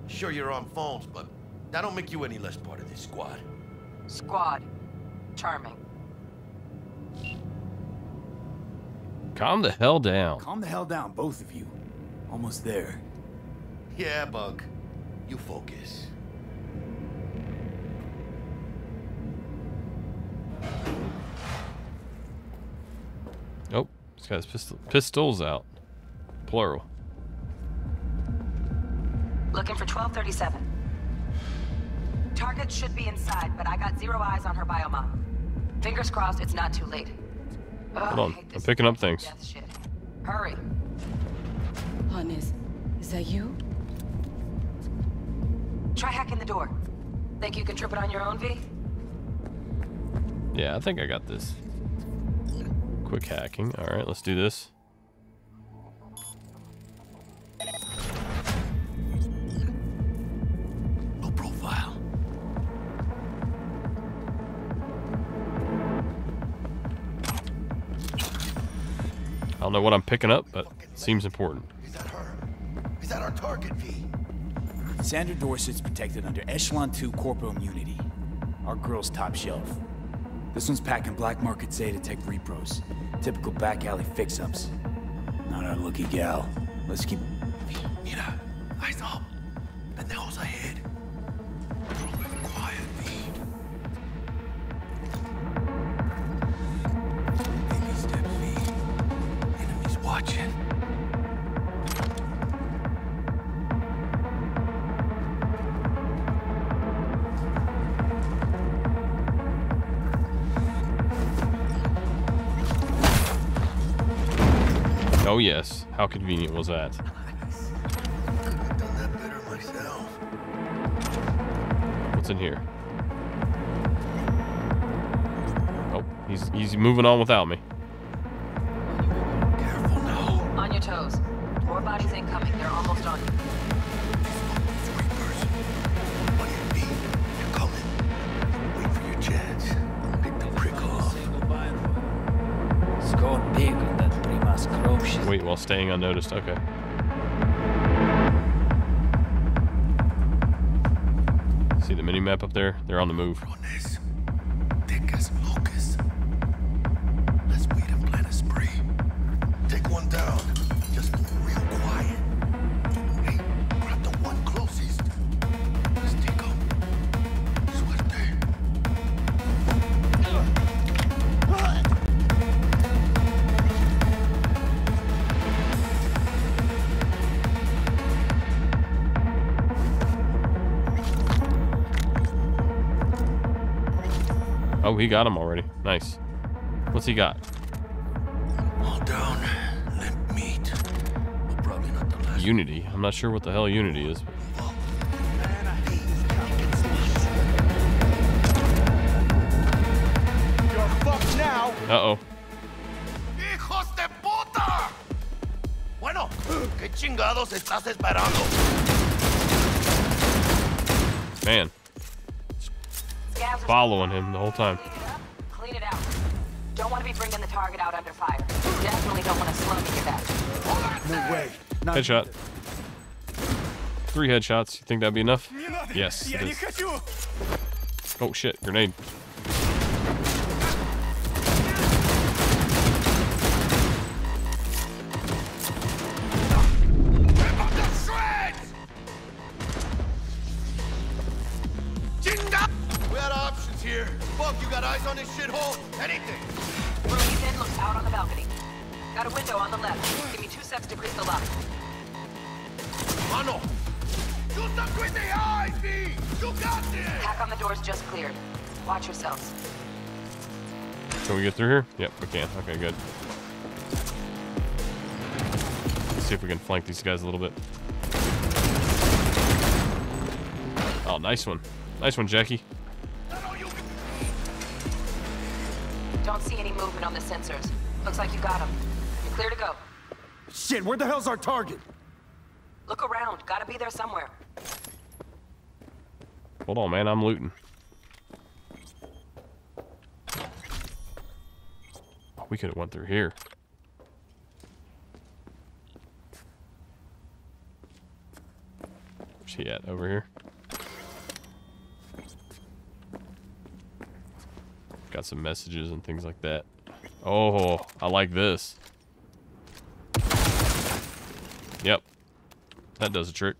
Sure you're on phones, but that don't make you any less part of this squad. Squad. Charming. Calm the hell down. Calm the hell down, both of you. Almost there. Yeah, Bug. You focus. Oh, he's got his pistol pistols out. Plural. Looking for twelve thirty-seven. Target should be inside, but I got zero eyes on her biomop. Fingers crossed it's not too late. Oh, hold on, I'm picking up things. Shit. Hurry. Honest, is that you? Try hacking the door. Think you can trip it on your own, V? Yeah, I think I got this. Quick hacking. All right, let's do this. Low profile. I don't know what I'm picking up, but it seems important. Is that her? Is that our target, V? Sandra Dorsett's protected under Echelon two Corporal Immunity. Our girl's top shelf. This one's packing black market Zeta Tech repros. Typical back alley fix-ups. Not our lucky gal. Let's keep... Mira, eyes up. Pendejos ahead. Quiet, V. Baby step, V. Enemies watching. Oh yes, how convenient was that? I've done that better myself. What's in here? Oh, he's he's moving on without me. Careful now. On your toes. More bodies incoming. They're almost on you. On your feet. They're coming. Wait for your chance. Pick the prick off. It's going big. Wait while staying unnoticed, okay. See the mini map up there? They're on the move. Thick as locusts. Let's wait and plan a spree. Take one down. Just real quiet. Hey, grab the one closest. Let's take him. Suerte. Oh, he got him already. Nice. What's he got? All down. Limp meat. Well, probably not the last Unity. I'm not sure what the hell Unity is. You're fucked now. Uh-oh. Hijos de puta. Bueno, ¿qué chingados estás esperando? Man. Following him the whole time. Clean it up, clean it out. Don't want to be bringing the target out under fire. Definitely don't want to slow me to that. No way. Not headshot. Three headshots. You think that'd be enough? Yes. It is. Oh shit! Grenade. Eyes on this shithole, anything. Release in looks out on the balcony. Got a window on the left. Give me two steps to grease the lock. Mano! Do something with the eyes, B! You got this! Hack on the doors just cleared. Watch yourselves. Can we get through here? Yep, we can. Okay, good. Let's see if we can flank these guys a little bit. Oh, nice one. Nice one, Jackie. Don't see any movement on the sensors. Looks like you got him. You're clear to go. Shit, where the hell's our target? Look around. Gotta be there somewhere. Hold on, man. I'm looting. Oh, we could have went through here. Where's he at? Over here. Got some messages and things like that. Oh, I like this. Yep, That does the trick.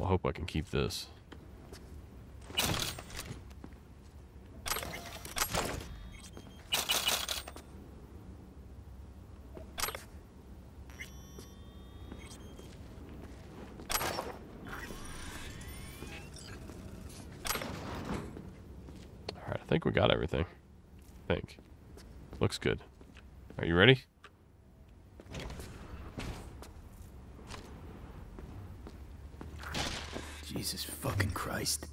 I hope I can keep this. I think we got everything. I think. Looks good. Are you ready? Jesus fucking Christ.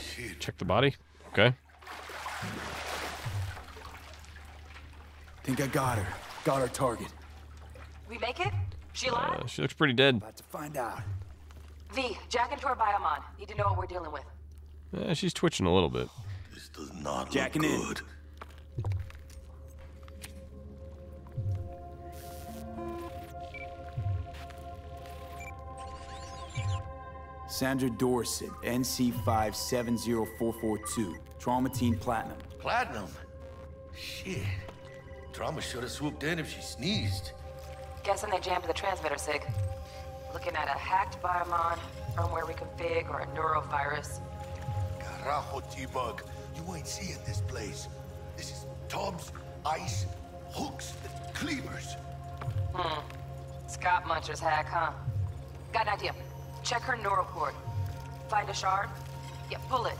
Shit. Check the body. Okay. Think I got her. Got our target. We make it? She alive? Uh, she looks pretty dead. About to find out. V, jack into her biomon. Need to know what we're dealing with. Eh, she's twitching a little bit. This does not look good. Sandra Dorsett, N C five seven zero four four two. Traumatine Platinum. Platinum? Shit. Trauma should have swooped in if she sneezed. Guessing they jammed the transmitter, Sig. Looking at a hacked biomon, firmware reconfig, or a neurovirus. Carajo, T-Bug. You ain't seeing this place. This is Tom's Ice Hooks and Cleavers. Hmm. Scott Muncher's hack, huh? Got an idea. Check her neurocord. Find a shard? Yeah, pull it.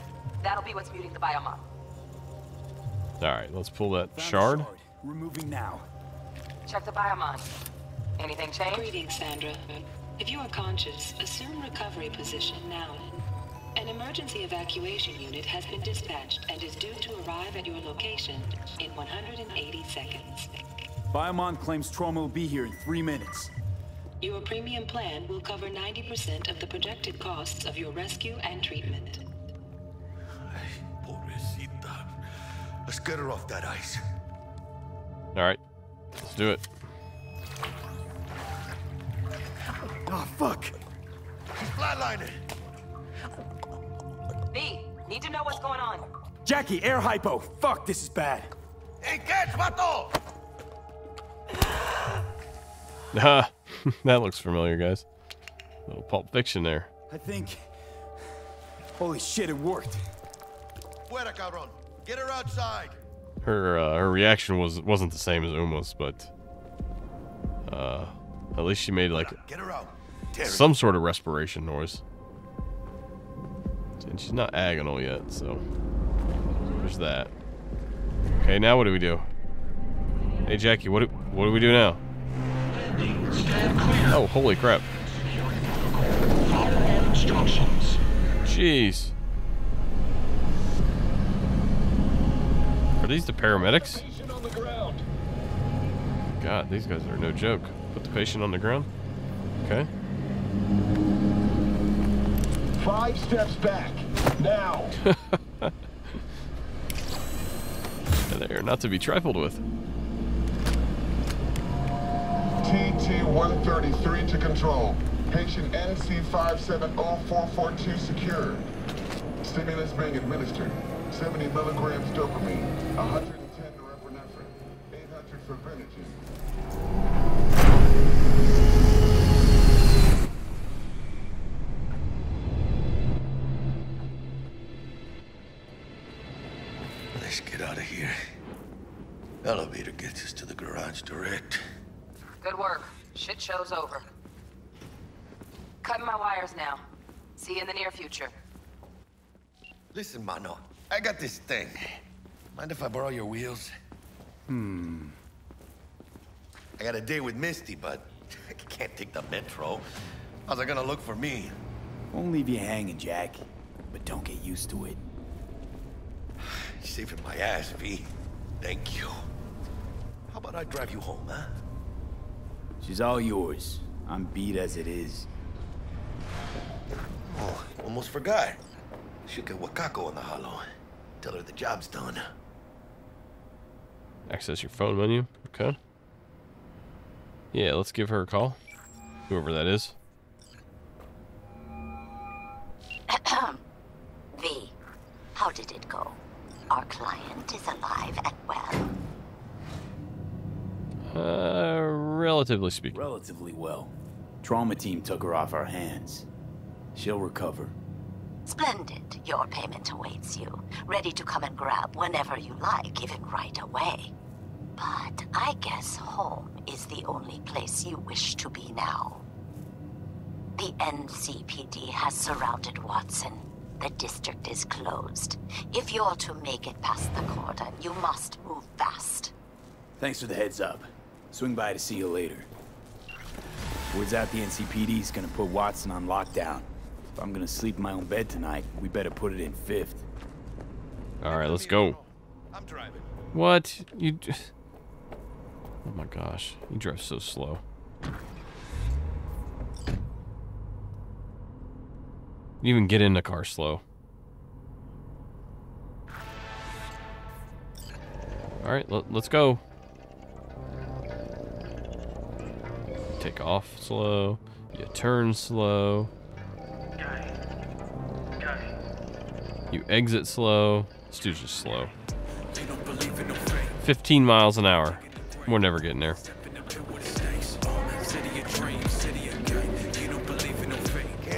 That'll be what's muting the biomon. Alright, let's pull that shard. shard. Removing now. Check the biomon. Anything change? Greetings, Sandra. If you are conscious, assume recovery position now. An emergency evacuation unit has been dispatched and is due to arrive at your location in one hundred eighty seconds. Biomon claims trauma will be here in three minutes. Your premium plan will cover ninety percent of the projected costs of your rescue and treatment. Ay, pobrecita. Let's get her off that ice. All right, let's do it. Oh, fuck. He's flatlining. B, need to know what's going on. Jackie, air hypo. Fuck, this is bad. Hey, catch, vato! That looks familiar, guys. Little Pulp Fiction there. I think... Holy shit, it worked. Fuera, cabrón. Get her outside. Her, uh, her reaction was, wasn't the same as Uma's, but... Uh, at least she made, like... Get her out. Some sort of respiration noise. And she's not agonal yet, so there's that. Okay, now what do we do? Hey Jackie, what do, what do we do now? Oh, holy crap. Jeez. Are these the paramedics? God, these guys are no joke. Put the patient on the ground. Okay. Five steps back. Now. They're not to be trifled with. T T one thirty-three to control. Patient N C five seven zero four four two secured. Stimulus being administered. seventy milligrams dopamine. one hundred ten norepinephrine. eight hundred for Venogen. Out of here. Elevator gets us to the garage direct. Good work. Shit show's over. Cutting my wires now. See you in the near future. Listen, Mano. I got this thing. Mind if I borrow your wheels? Hmm. I got a date with Misty, but I can't take the metro. How's it gonna look for me? Won't leave you hanging, Jack. But don't get used to it. Saving my ass, V. Thank you. How about I drive you home, huh? She's all yours. I'm beat as it is. Oh, almost forgot. Should get Wakako on the hollow. Tell her the job's done. Access your phone menu. Okay. Yeah, let's give her a call. Whoever that is. V, how did it go? Our client is alive and well. Uh, Relatively speaking. Relatively well. Trauma team took her off our hands. She'll recover. Splendid. Your payment awaits you. Ready to come and grab whenever you like, even right away. But I guess home is the only place you wish to be now. The N C P D has surrounded Watson. The district is closed. If you're to make it past the cordon, you must move fast. Thanks for the heads up. Swing by to see you later. Word's out the N C P D's gonna put Watson on lockdown. If I'm gonna sleep in my own bed tonight, we better put it in fifth. Alright, let's go. I'm driving. What? You just... Oh my gosh. You drive so slow. You even get in the car slow. Alright, let, let's go. Take off slow. You turn slow. You exit slow. This dude's just slow. fifteen miles an hour. We're never getting there. Can't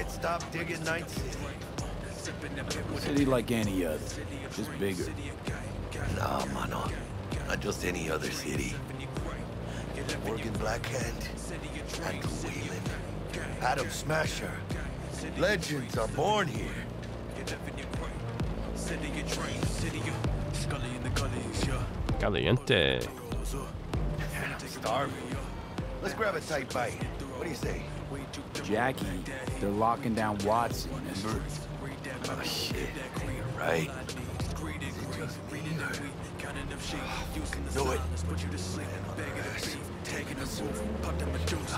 stop digging Night City. City like any other, just bigger. Nah, mano, not just any other city. Morgan Blackhand, Michael Whelan, Adam Smasher. Legends are born here. Caliente. Starving. Let's grab a tight bite. What do you say? Jackie, they're locking down Watson. Remember? Oh shit. You're right. Do it. Taking us over. Pop them a juice.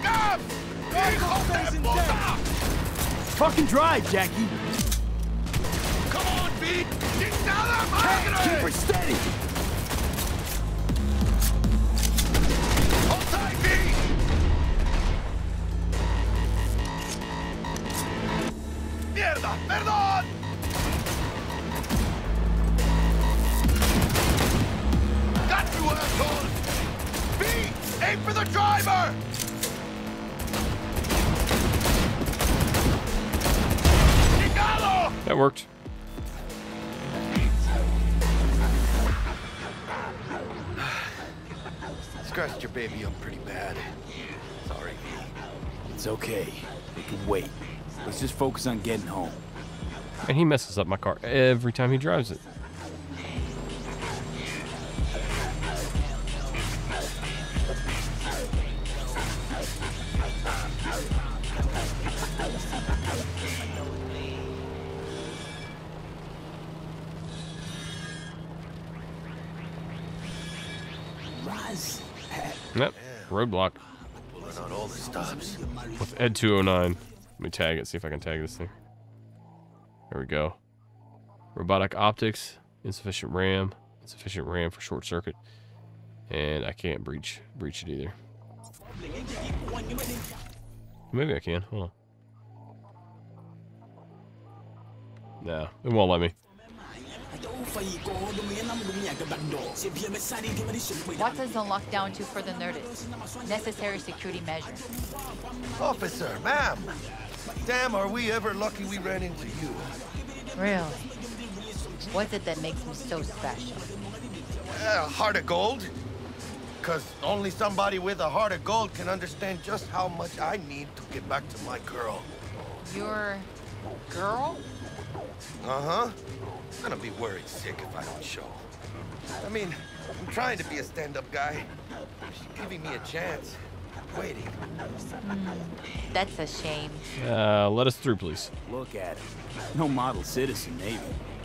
Stop! Fucking drive, Jackie. Come on, B. Keep her steady. Hold tight, B. Mierda, perdón. Got you, asshole. B, aim for the driver. That worked. Scratched your baby up pretty bad. Sorry. It's okay. It can wait. Let's just focus on getting home. And he messes up my car every time he drives it. Yep, roadblock. Pulling on all the stops. With Ed two oh nine. Let me tag it, see if I can tag this thing. There we go. Robotic optics, insufficient RAM, insufficient RAM for short circuit. And I can't breach breach it either. Maybe I can, hold on. No, it won't let me. Watson's on lockdown to further notice. Necessary security measure. Officer, ma'am. Damn, are we ever lucky we ran into you. Really? What's it that makes me so special? Uh, heart of gold. Because only somebody with a heart of gold can understand just how much I need to get back to my girl. Your girl? Uh-huh. I'm gonna be worried sick if I don't show. I mean, I'm trying to be a stand-up guy. She's giving me a chance. Waiting. Mm, that's a shame. Uh, let us through, please. Look at him. No model citizen, maybe,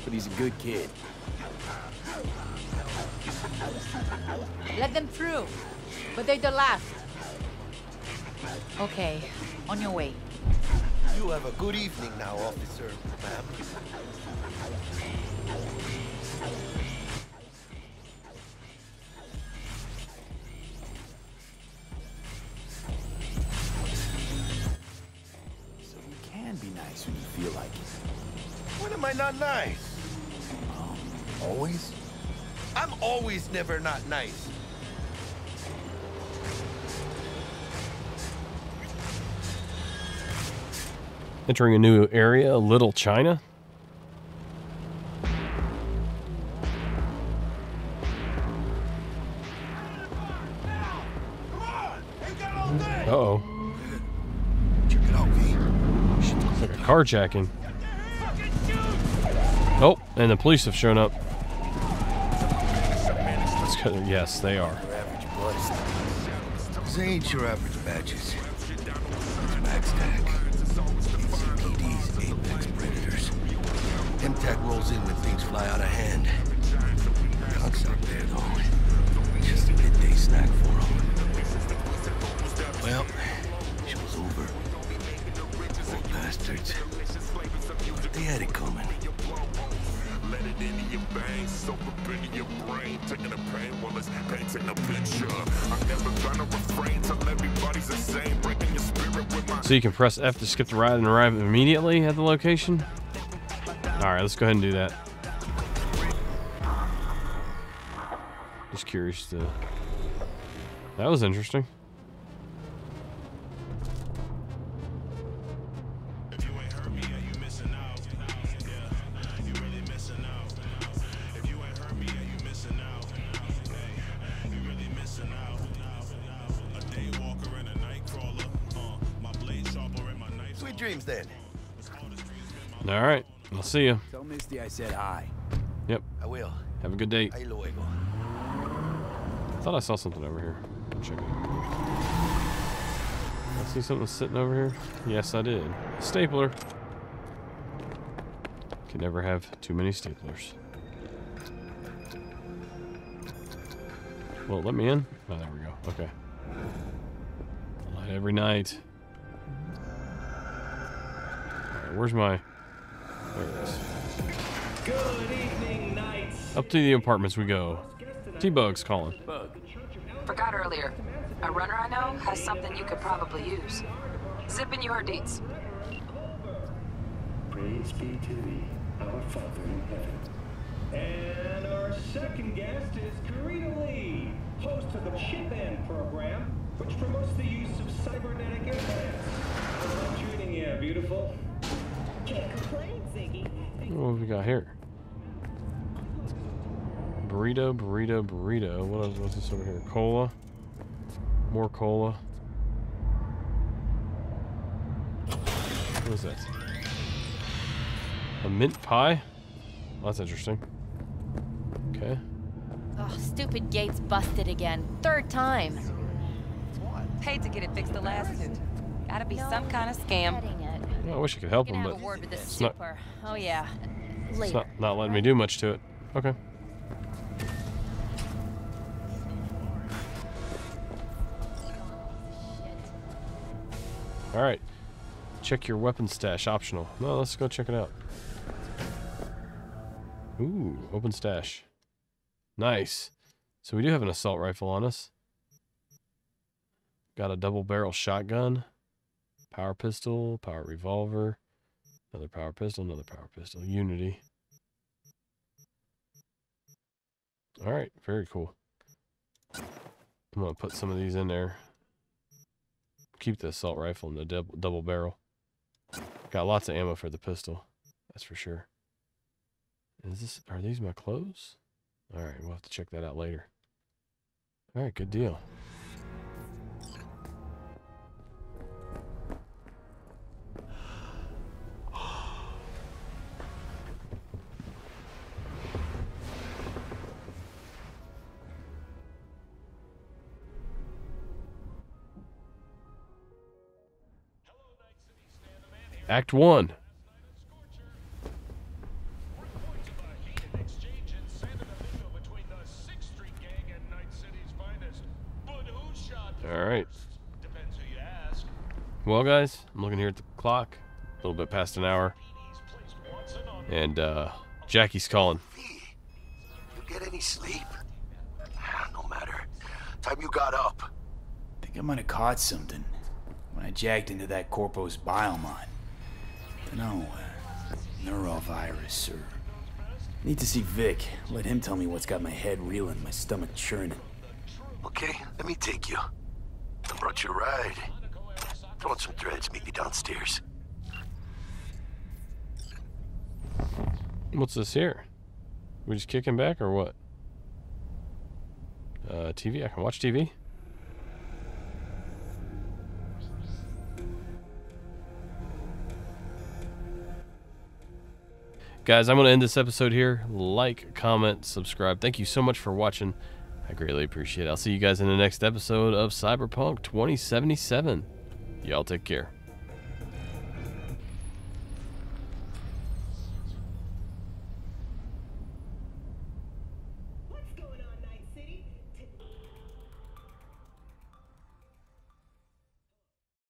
but he's a good kid. Let them through, but they're the last. Okay, on your way. You have a good evening now, officer, ma'am. So you can be nice when you feel like it. When am I not nice? Um, always? I'm always never not nice. Entering a new area, Little China. Uh-oh. Check it out, V. Like a carjacking. Oh, and the police have shown up. Let's go. Yes, they are. They ain't your average badges. M TAC rolls in when things fly out of hand. Cops out there, though. Just a midday snack for them. Well, show's over. Old bastards. But they had it coming. Let it into your veins, soak up into your brain. Taking the pain while it's painting a picture. I'm never gonna refrain till everybody's the same. Breaking your spirit with my... So you can press F to skip the ride and arrive immediately at the location? Alright, let's go ahead and do that. Just curious to... That was interesting. Sweet dreams then. Alright. I'll see you. Tell Misty I said hi. Yep. I will. Have a good day. I thought I saw something over here. Check it out. I see something sitting over here. Yes, I did. A stapler. Can never have too many staplers. Well, let me in. Oh, there we go. Okay. Light every night. All right, where's my... There it is. Good evening, Night City. Up to the apartments we go. T-Bug's calling. Forgot earlier. A runner I know has something you could probably use. Zip in your deets. Praise be to thee, our Father in heaven. And our second guest is Karina Lee, host of the Chip In program, which promotes the use of cybernetic implants. What's shooting you, beautiful? Can't complain. What have we got here? Burrito, burrito, burrito. What else was this over here? Cola. More cola. What is that? A mint pie? Well, that's interesting. Okay. Oh, stupid gate's busted again. Third time. What? Paid to get it fixed the last two. Gotta be no, some kind of scam. I wish I could help him, but it's not, oh, yeah. it's not, not letting me do much to it. Okay. Alright. Check your weapon stash. Optional. No, let's go check it out. Ooh, open stash. Nice. So we do have an assault rifle on us. Got a double barrel shotgun. Power pistol, power revolver, another power pistol, another power pistol, Unity. All right, very cool. I'm gonna put some of these in there. Keep the assault rifle and the double, double barrel. Got lots of ammo for the pistol, that's for sure. Is this? Are these my clothes? All right, we'll have to check that out later. All right, good deal. Act one. All right. Well, guys, I'm looking here at the clock. A little bit past an hour. And uh, Jackie's calling. You get any sleep? No matter. Time you got up. I think I might have caught something when I jacked into that corpo's biomine. No, neurovirus or Need to see Vic. Let him tell me what's got my head reeling, my stomach churning. Okay, let me take you. I brought you a ride. Throw on some threads, meet me downstairs. What's this here? We just kicking back or what? Uh, T V? I can watch T V? Guys, I'm going to end this episode here. Like, comment, subscribe. Thank you so much for watching. I greatly appreciate it. I'll see you guys in the next episode of Cyberpunk twenty seventy-seven. Y'all take care.